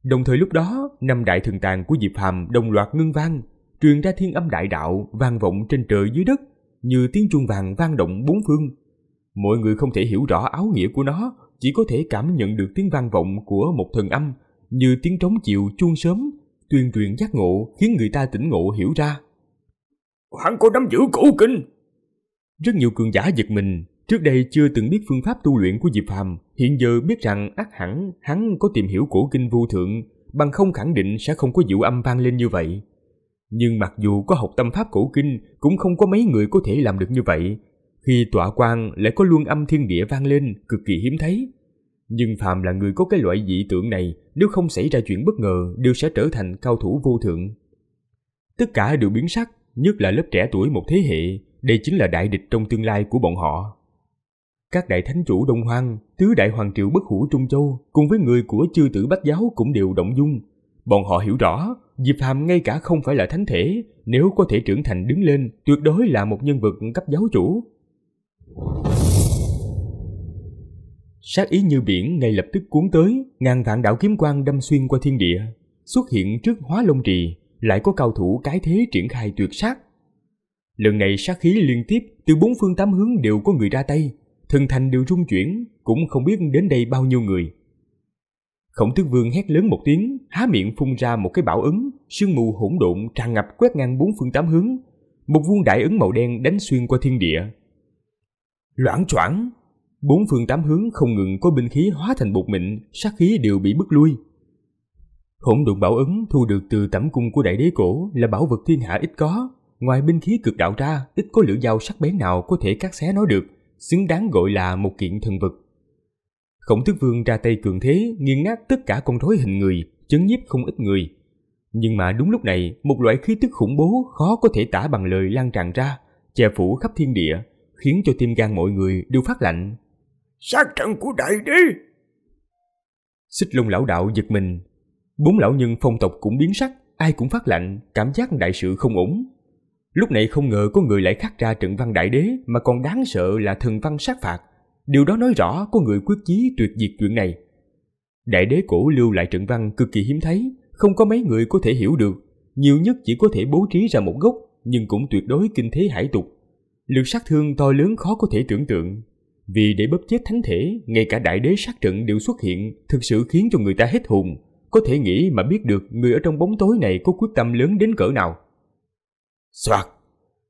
Đồng thời lúc đó, năm đại thần tàng của Diệp Hàm đồng loạt ngưng vang, truyền ra thiên âm đại đạo vang vọng trên trời dưới đất, như tiếng chuông vàng vang động bốn phương. Mọi người không thể hiểu rõ áo nghĩa của nó, chỉ có thể cảm nhận được tiếng vang vọng của một thần âm, như tiếng trống chiều chuông sớm, tuyên truyền giác ngộ, khiến người ta tỉnh ngộ hiểu ra. Hắn có nắm giữ cổ kinh. Rất nhiều cường giả giật mình, trước đây chưa từng biết phương pháp tu luyện của Diệp Hàm, hiện giờ biết rằng ắt hẳn hắn có tìm hiểu cổ kinh vô thượng, bằng không khẳng định sẽ không có dịu âm vang lên như vậy. Nhưng mặc dù có học tâm pháp cổ kinh, cũng không có mấy người có thể làm được như vậy. Khi tỏa quang lại có luân âm thiên địa vang lên, cực kỳ hiếm thấy. Nhưng phàm là người có cái loại dị tượng này, nếu không xảy ra chuyện bất ngờ, đều sẽ trở thành cao thủ vô thượng. Tất cả đều biến sắc, nhất là lớp trẻ tuổi một thế hệ, đây chính là đại địch trong tương lai của bọn họ. Các đại thánh chủ Đông Hoang, tứ đại hoàng triều Bất Hủ Trung Châu cùng với người của chư tử Bách Giáo cũng đều động dung. Bọn họ hiểu rõ, Diệp Hàm ngay cả không phải là thánh thể, nếu có thể trưởng thành đứng lên, tuyệt đối là một nhân vật cấp giáo chủ. Sát ý như biển ngay lập tức cuốn tới, ngàn vạn đạo kiếm quang đâm xuyên qua thiên địa, xuất hiện trước Hóa Long Trì, lại có cao thủ cái thế triển khai tuyệt sát. Lần này sát khí liên tiếp, từ bốn phương tám hướng đều có người ra tay, thần thành đều rung chuyển, cũng không biết đến đây bao nhiêu người. Khổng Tước Vương hét lớn một tiếng, há miệng phun ra một cái bão ấn, sương mù hỗn độn tràn ngập quét ngang bốn phương tám hướng, một vuông đại ấn màu đen đánh xuyên qua thiên địa. Loảng choảng, bốn phương tám hướng không ngừng có binh khí hóa thành bột mịn, sát khí đều bị bức lui. Hỗn độn bảo ấn thu được từ tẩm cung của đại đế cổ là bảo vật thiên hạ ít có, ngoài binh khí cực đạo ra, ít có lưỡi dao sắc bén nào có thể cắt xé nó được, xứng đáng gọi là một kiện thần vật. Khổng Tước Vương ra tay cường thế, nghiền nát tất cả con rối hình người, chấn nhiếp không ít người. Nhưng mà đúng lúc này, một loại khí tức khủng bố khó có thể tả bằng lời lan tràn ra, che phủ khắp thiên địa, khiến cho tim gan mọi người đều phát lạnh. Sát trận của đại đế! Xích Long lão đạo giật mình, bốn lão nhân phong tộc cũng biến sắc, ai cũng phát lạnh, cảm giác đại sự không ổn. Lúc này không ngờ có người lại khắc ra trận văn đại đế, mà còn đáng sợ là thần văn sát phạt. Điều đó nói rõ có người quyết chí tuyệt diệt chuyện này. Đại đế cổ lưu lại trận văn cực kỳ hiếm thấy, không có mấy người có thể hiểu được, nhiều nhất chỉ có thể bố trí ra một gốc, nhưng cũng tuyệt đối kinh thế hải tục, lực sát thương to lớn khó có thể tưởng tượng. Vì để bóp chết thánh thể, ngay cả đại đế sát trận đều xuất hiện, thực sự khiến cho người ta hết hồn. Có thể nghĩ mà biết được người ở trong bóng tối này có quyết tâm lớn đến cỡ nào. Xoạt,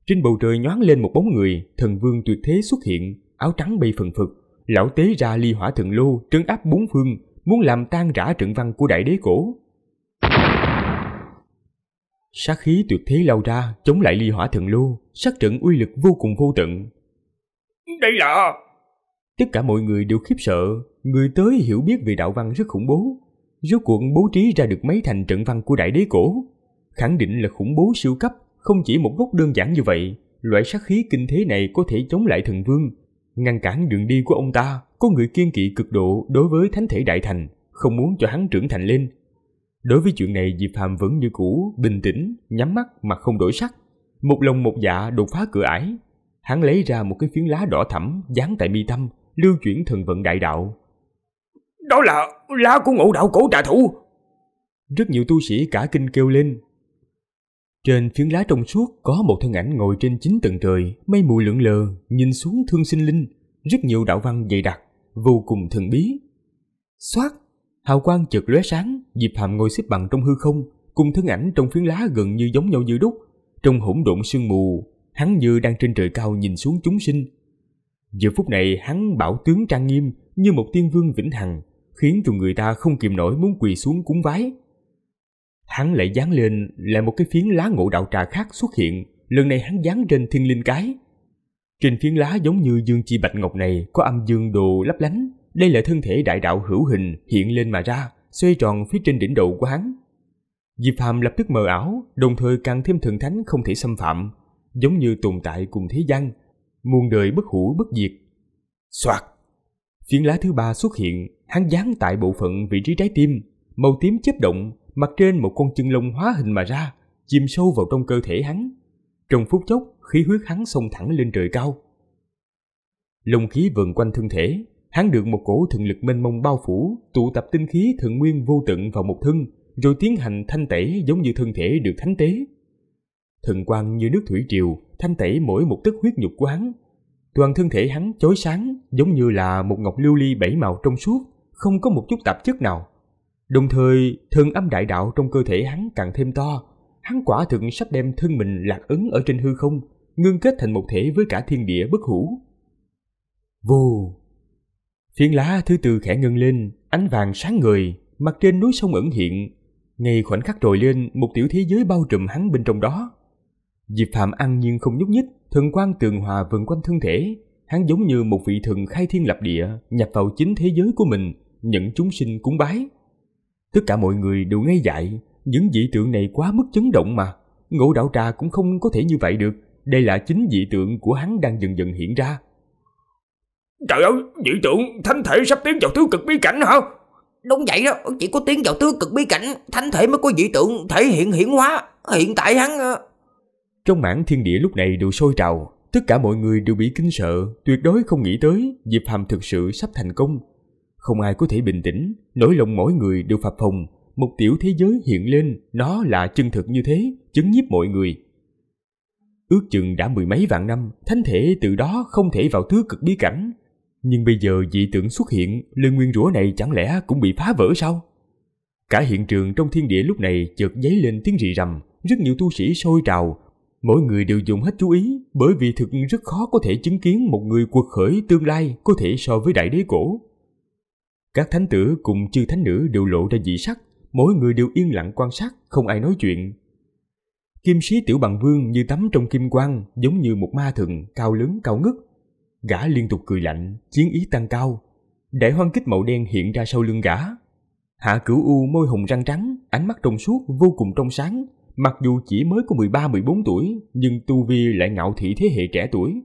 trên bầu trời nhoáng lên một bóng người, thần vương tuyệt thế xuất hiện, áo trắng bay phần phật, lão tế ra ly hỏa thần lô trấn áp bốn phương, muốn làm tan rã trận văn của đại đế cổ. Sát khí tuyệt thế lao ra, chống lại ly hỏa thần lô, sát trận uy lực vô cùng vô tận. Đây là... Tất cả mọi người đều khiếp sợ, người tới hiểu biết về đạo văn rất khủng bố. Rốt cuộc bố trí ra được mấy thành trận văn của đại đế cổ, khẳng định là khủng bố siêu cấp, không chỉ một gốc đơn giản như vậy. Loại sát khí kinh thế này có thể chống lại thần vương, ngăn cản đường đi của ông ta. Có người kiên kỵ cực độ đối với thánh thể đại thành, không muốn cho hắn trưởng thành lên. Đối với chuyện này, Diệp Hàm vẫn như cũ bình tĩnh, nhắm mắt mà không đổi sắc, một lòng một dạ đột phá cửa ải. Hắn lấy ra một cái phiến lá đỏ thẫm dán tại mi tâm, lưu chuyển thần vận đại đạo. Đó là lá của ngộ đạo cổ trà thụ! Rất nhiều tu sĩ cả kinh kêu lên. Trên phiến lá trong suốt có một thân ảnh ngồi trên 9 tầng trời, mây mù lượn lờ, nhìn xuống thương sinh linh, rất nhiều đạo văn dày đặc, vô cùng thần bí. Xoát, hào quang chợt lóe sáng, Diệp Hàm ngồi xếp bằng trong hư không, cùng thân ảnh trong phiến lá gần như giống nhau như đúc. Trong hỗn độn sương mù, hắn như đang trên trời cao nhìn xuống chúng sinh. Giờ phút này hắn bảo tướng trang nghiêm như một tiên vương vĩnh hằng, khiến cho người ta không kìm nổi muốn quỳ xuống cúng vái. Hắn lại dán lên lại một cái phiến lá ngộ đạo trà khác xuất hiện, lần này hắn dán trên thiên linh cái. Trên phiến lá giống như dương chi bạch ngọc này có âm dương đồ lấp lánh, đây là thân thể đại đạo hữu hình hiện lên mà ra, xoay tròn phía trên đỉnh đầu của hắn. Diệp Hàm lập tức mờ ảo, đồng thời càng thêm thần thánh không thể xâm phạm, giống như tồn tại cùng thế gian, muôn đời bất hủ bất diệt. Soạt, phiến lá thứ ba xuất hiện, hắn dán tại bộ phận vị trí trái tim, màu tím chớp động, mặt trên một con chân lông hóa hình mà ra, chìm sâu vào trong cơ thể hắn. Trong phút chốc, khí huyết hắn xông thẳng lên trời cao. Lông khí vần quanh thân thể, hắn được một cổ thần lực mênh mông bao phủ, tụ tập tinh khí thần nguyên vô tận vào một thân, rồi tiến hành thanh tẩy giống như thân thể được thánh tế. Thần quang như nước thủy triều, thanh tẩy mỗi một tấc huyết nhục của hắn. Toàn thân thể hắn chói sáng, giống như là một ngọc lưu ly bảy màu trong suốt, không có một chút tạp chất nào. Đồng thời, thần âm đại đạo trong cơ thể hắn càng thêm to, hắn quả thực sắp đem thân mình lạc ấn ở trên hư không, ngưng kết thành một thể với cả thiên địa bất hủ. Vù! Phiến lá thứ tư khẽ ngưng lên, ánh vàng sáng ngời, mặt trên núi sông ẩn hiện. Ngay khoảnh khắc trồi lên, một tiểu thế giới bao trùm hắn bên trong đó. Diệp Hàm an nhiên không nhúc nhích, thần quang tường hòa vần quanh thân thể, hắn giống như một vị thần khai thiên lập địa, nhập vào chính thế giới của mình, nhận chúng sinh cúng bái. Tất cả mọi người đều ngây dại, những dị tượng này quá mức chấn động mà. Ngộ đạo trà cũng không có thể như vậy được, đây là chính dị tượng của hắn đang dần dần hiện ra. Trời ơi, dị tượng thánh thể sắp tiến vào tứ cực bí cảnh hả? Đúng vậy đó, chỉ có tiến vào tứ cực bí cảnh, thánh thể mới có dị tượng thể hiện hiển hóa. Hiện tại hắn... Trong mảng thiên địa lúc này đều sôi trào, tất cả mọi người đều bị kinh sợ, tuyệt đối không nghĩ tới Diệp Hàm thực sự sắp thành công. Không ai có thể bình tĩnh, nỗi lòng mỗi người đều phập phồng. Một tiểu thế giới hiện lên, nó là chân thực như thế, chấn nhiếp mọi người. Ước chừng đã mười mấy vạn năm, thánh thể từ đó không thể vào tứ cực bí cảnh. Nhưng bây giờ dị tượng xuất hiện, lời nguyên rủa này chẳng lẽ cũng bị phá vỡ sao? Cả hiện trường trong thiên địa lúc này chợt dấy lên tiếng rì rầm, rất nhiều tu sĩ sôi trào. Mỗi người đều dùng hết chú ý, bởi vì thực rất khó có thể chứng kiến một người quật khởi tương lai có thể so với đại đế cổ. Các thánh tử cùng chư thánh nữ đều lộ ra dị sắc, mỗi người đều yên lặng quan sát, không ai nói chuyện. Kim Sĩ tiểu bằng vương như tắm trong kim quang, giống như một ma thần cao lớn cao ngất. Gã liên tục cười lạnh, chiến ý tăng cao. Đại hoang kích màu đen hiện ra sau lưng gã. Hạ Cửu U môi hồng răng trắng, ánh mắt trong suốt vô cùng trong sáng. Mặc dù chỉ mới có 13-14 tuổi, nhưng tu vi lại ngạo thị thế hệ trẻ tuổi.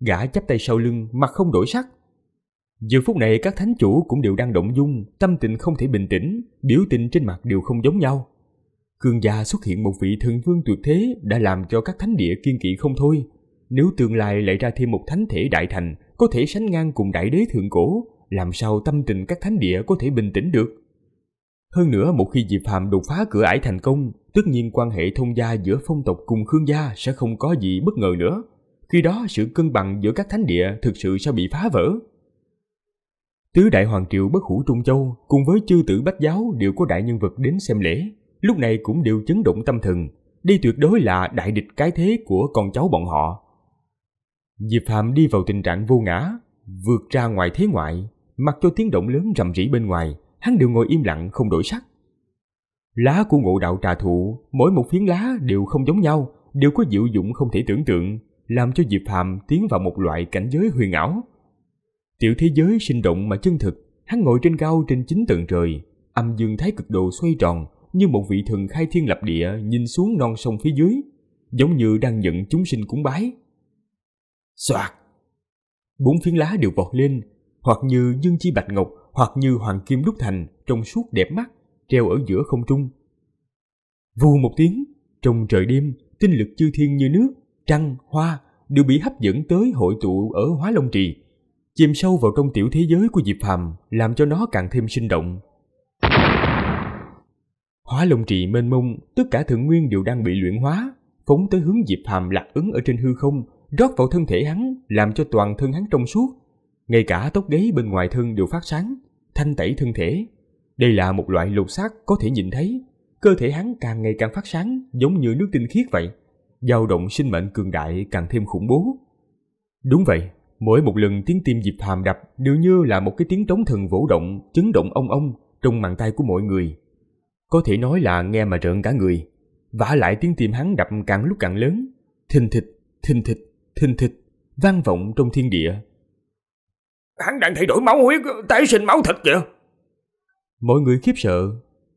Gã chắp tay sau lưng, mặt không đổi sắc. Giờ phút này các thánh chủ cũng đều đang động dung, tâm tình không thể bình tĩnh, biểu tình trên mặt đều không giống nhau. Khương gia xuất hiện một vị thần vương tuyệt thế đã làm cho các thánh địa kiên kỵ không thôi. Nếu tương lai lại ra thêm một thánh thể đại thành, có thể sánh ngang cùng đại đế thượng cổ, làm sao tâm tình các thánh địa có thể bình tĩnh được? Hơn nữa, một khi Diệp Hàm đột phá cửa ải thành công, tất nhiên quan hệ thông gia giữa phong tộc cùng Khương gia sẽ không có gì bất ngờ nữa. Khi đó sự cân bằng giữa các thánh địa thực sự sẽ bị phá vỡ. Tứ đại hoàng triều bất hủ Trung Châu cùng với chư tử Bách giáo đều có đại nhân vật đến xem lễ, lúc này cũng đều chấn động tâm thần. Đây tuyệt đối là đại địch cái thế của con cháu bọn họ. Diệp Hàm đi vào tình trạng vô ngã, vượt ra ngoài thế ngoại, mặc cho tiếng động lớn rầm rĩ bên ngoài, hắn đều ngồi im lặng không đổi sắc. Lá của ngộ đạo trà thụ, mỗi một phiến lá đều không giống nhau, đều có diệu dụng không thể tưởng tượng, làm cho Diệp Hàm tiến vào một loại cảnh giới huyền ảo. Tiểu thế giới sinh động mà chân thực, hắn ngồi trên cao trên 9 tầng trời, âm dương thái cực đồ xoay tròn, như một vị thần khai thiên lập địa nhìn xuống non sông phía dưới, giống như đang nhận chúng sinh cúng bái. Xoạt! 4 phiến lá đều vọt lên, hoặc như dương chi bạch ngọc, hoặc như hoàng kim đúc thành, trong suốt đẹp mắt, treo ở giữa không trung. Vù một tiếng, trong trời đêm, tinh lực chư thiên như nước, trăng, hoa đều bị hấp dẫn tới hội tụ ở Hóa Long Trì, chìm sâu vào trong tiểu thế giới của Diệp Hàm, làm cho nó càng thêm sinh động. Hóa Long Trì mênh mông, tất cả thượng nguyên đều đang bị luyện hóa, phóng tới hướng Diệp Hàm lạc ứng ở trên hư không, rót vào thân thể hắn, làm cho toàn thân hắn trong suốt. Ngay cả tóc gáy bên ngoài thân đều phát sáng, thanh tẩy thân thể. Đây là một loại lột xác có thể nhìn thấy. Cơ thể hắn càng ngày càng phát sáng, giống như nước tinh khiết vậy. Dao động sinh mệnh cường đại càng thêm khủng bố. Đúng vậy, mỗi một lần tiếng tim Diệp Hàm đập đều như là một cái tiếng trống thần vỗ động, chấn động ong ong trong màng tai của mọi người. Có thể nói là nghe mà rợn cả người. Vả lại tiếng tim hắn đập càng lúc càng lớn, thình thịch, thình thịch, thình thịch, vang vọng trong thiên địa. Hắn đang thay đổi máu huyết, tái sinh máu thịt vậy. Mọi người khiếp sợ.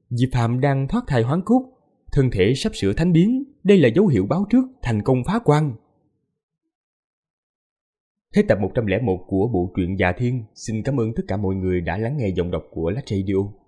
Diệp Hàm đang thoát thai hoán cốt, thân thể sắp sửa thánh biến, đây là dấu hiệu báo trước thành công phá quan. Hết tập 101 của bộ truyện Già Thiên. Xin cảm ơn tất cả mọi người đã lắng nghe giọng đọc của Lát Radio.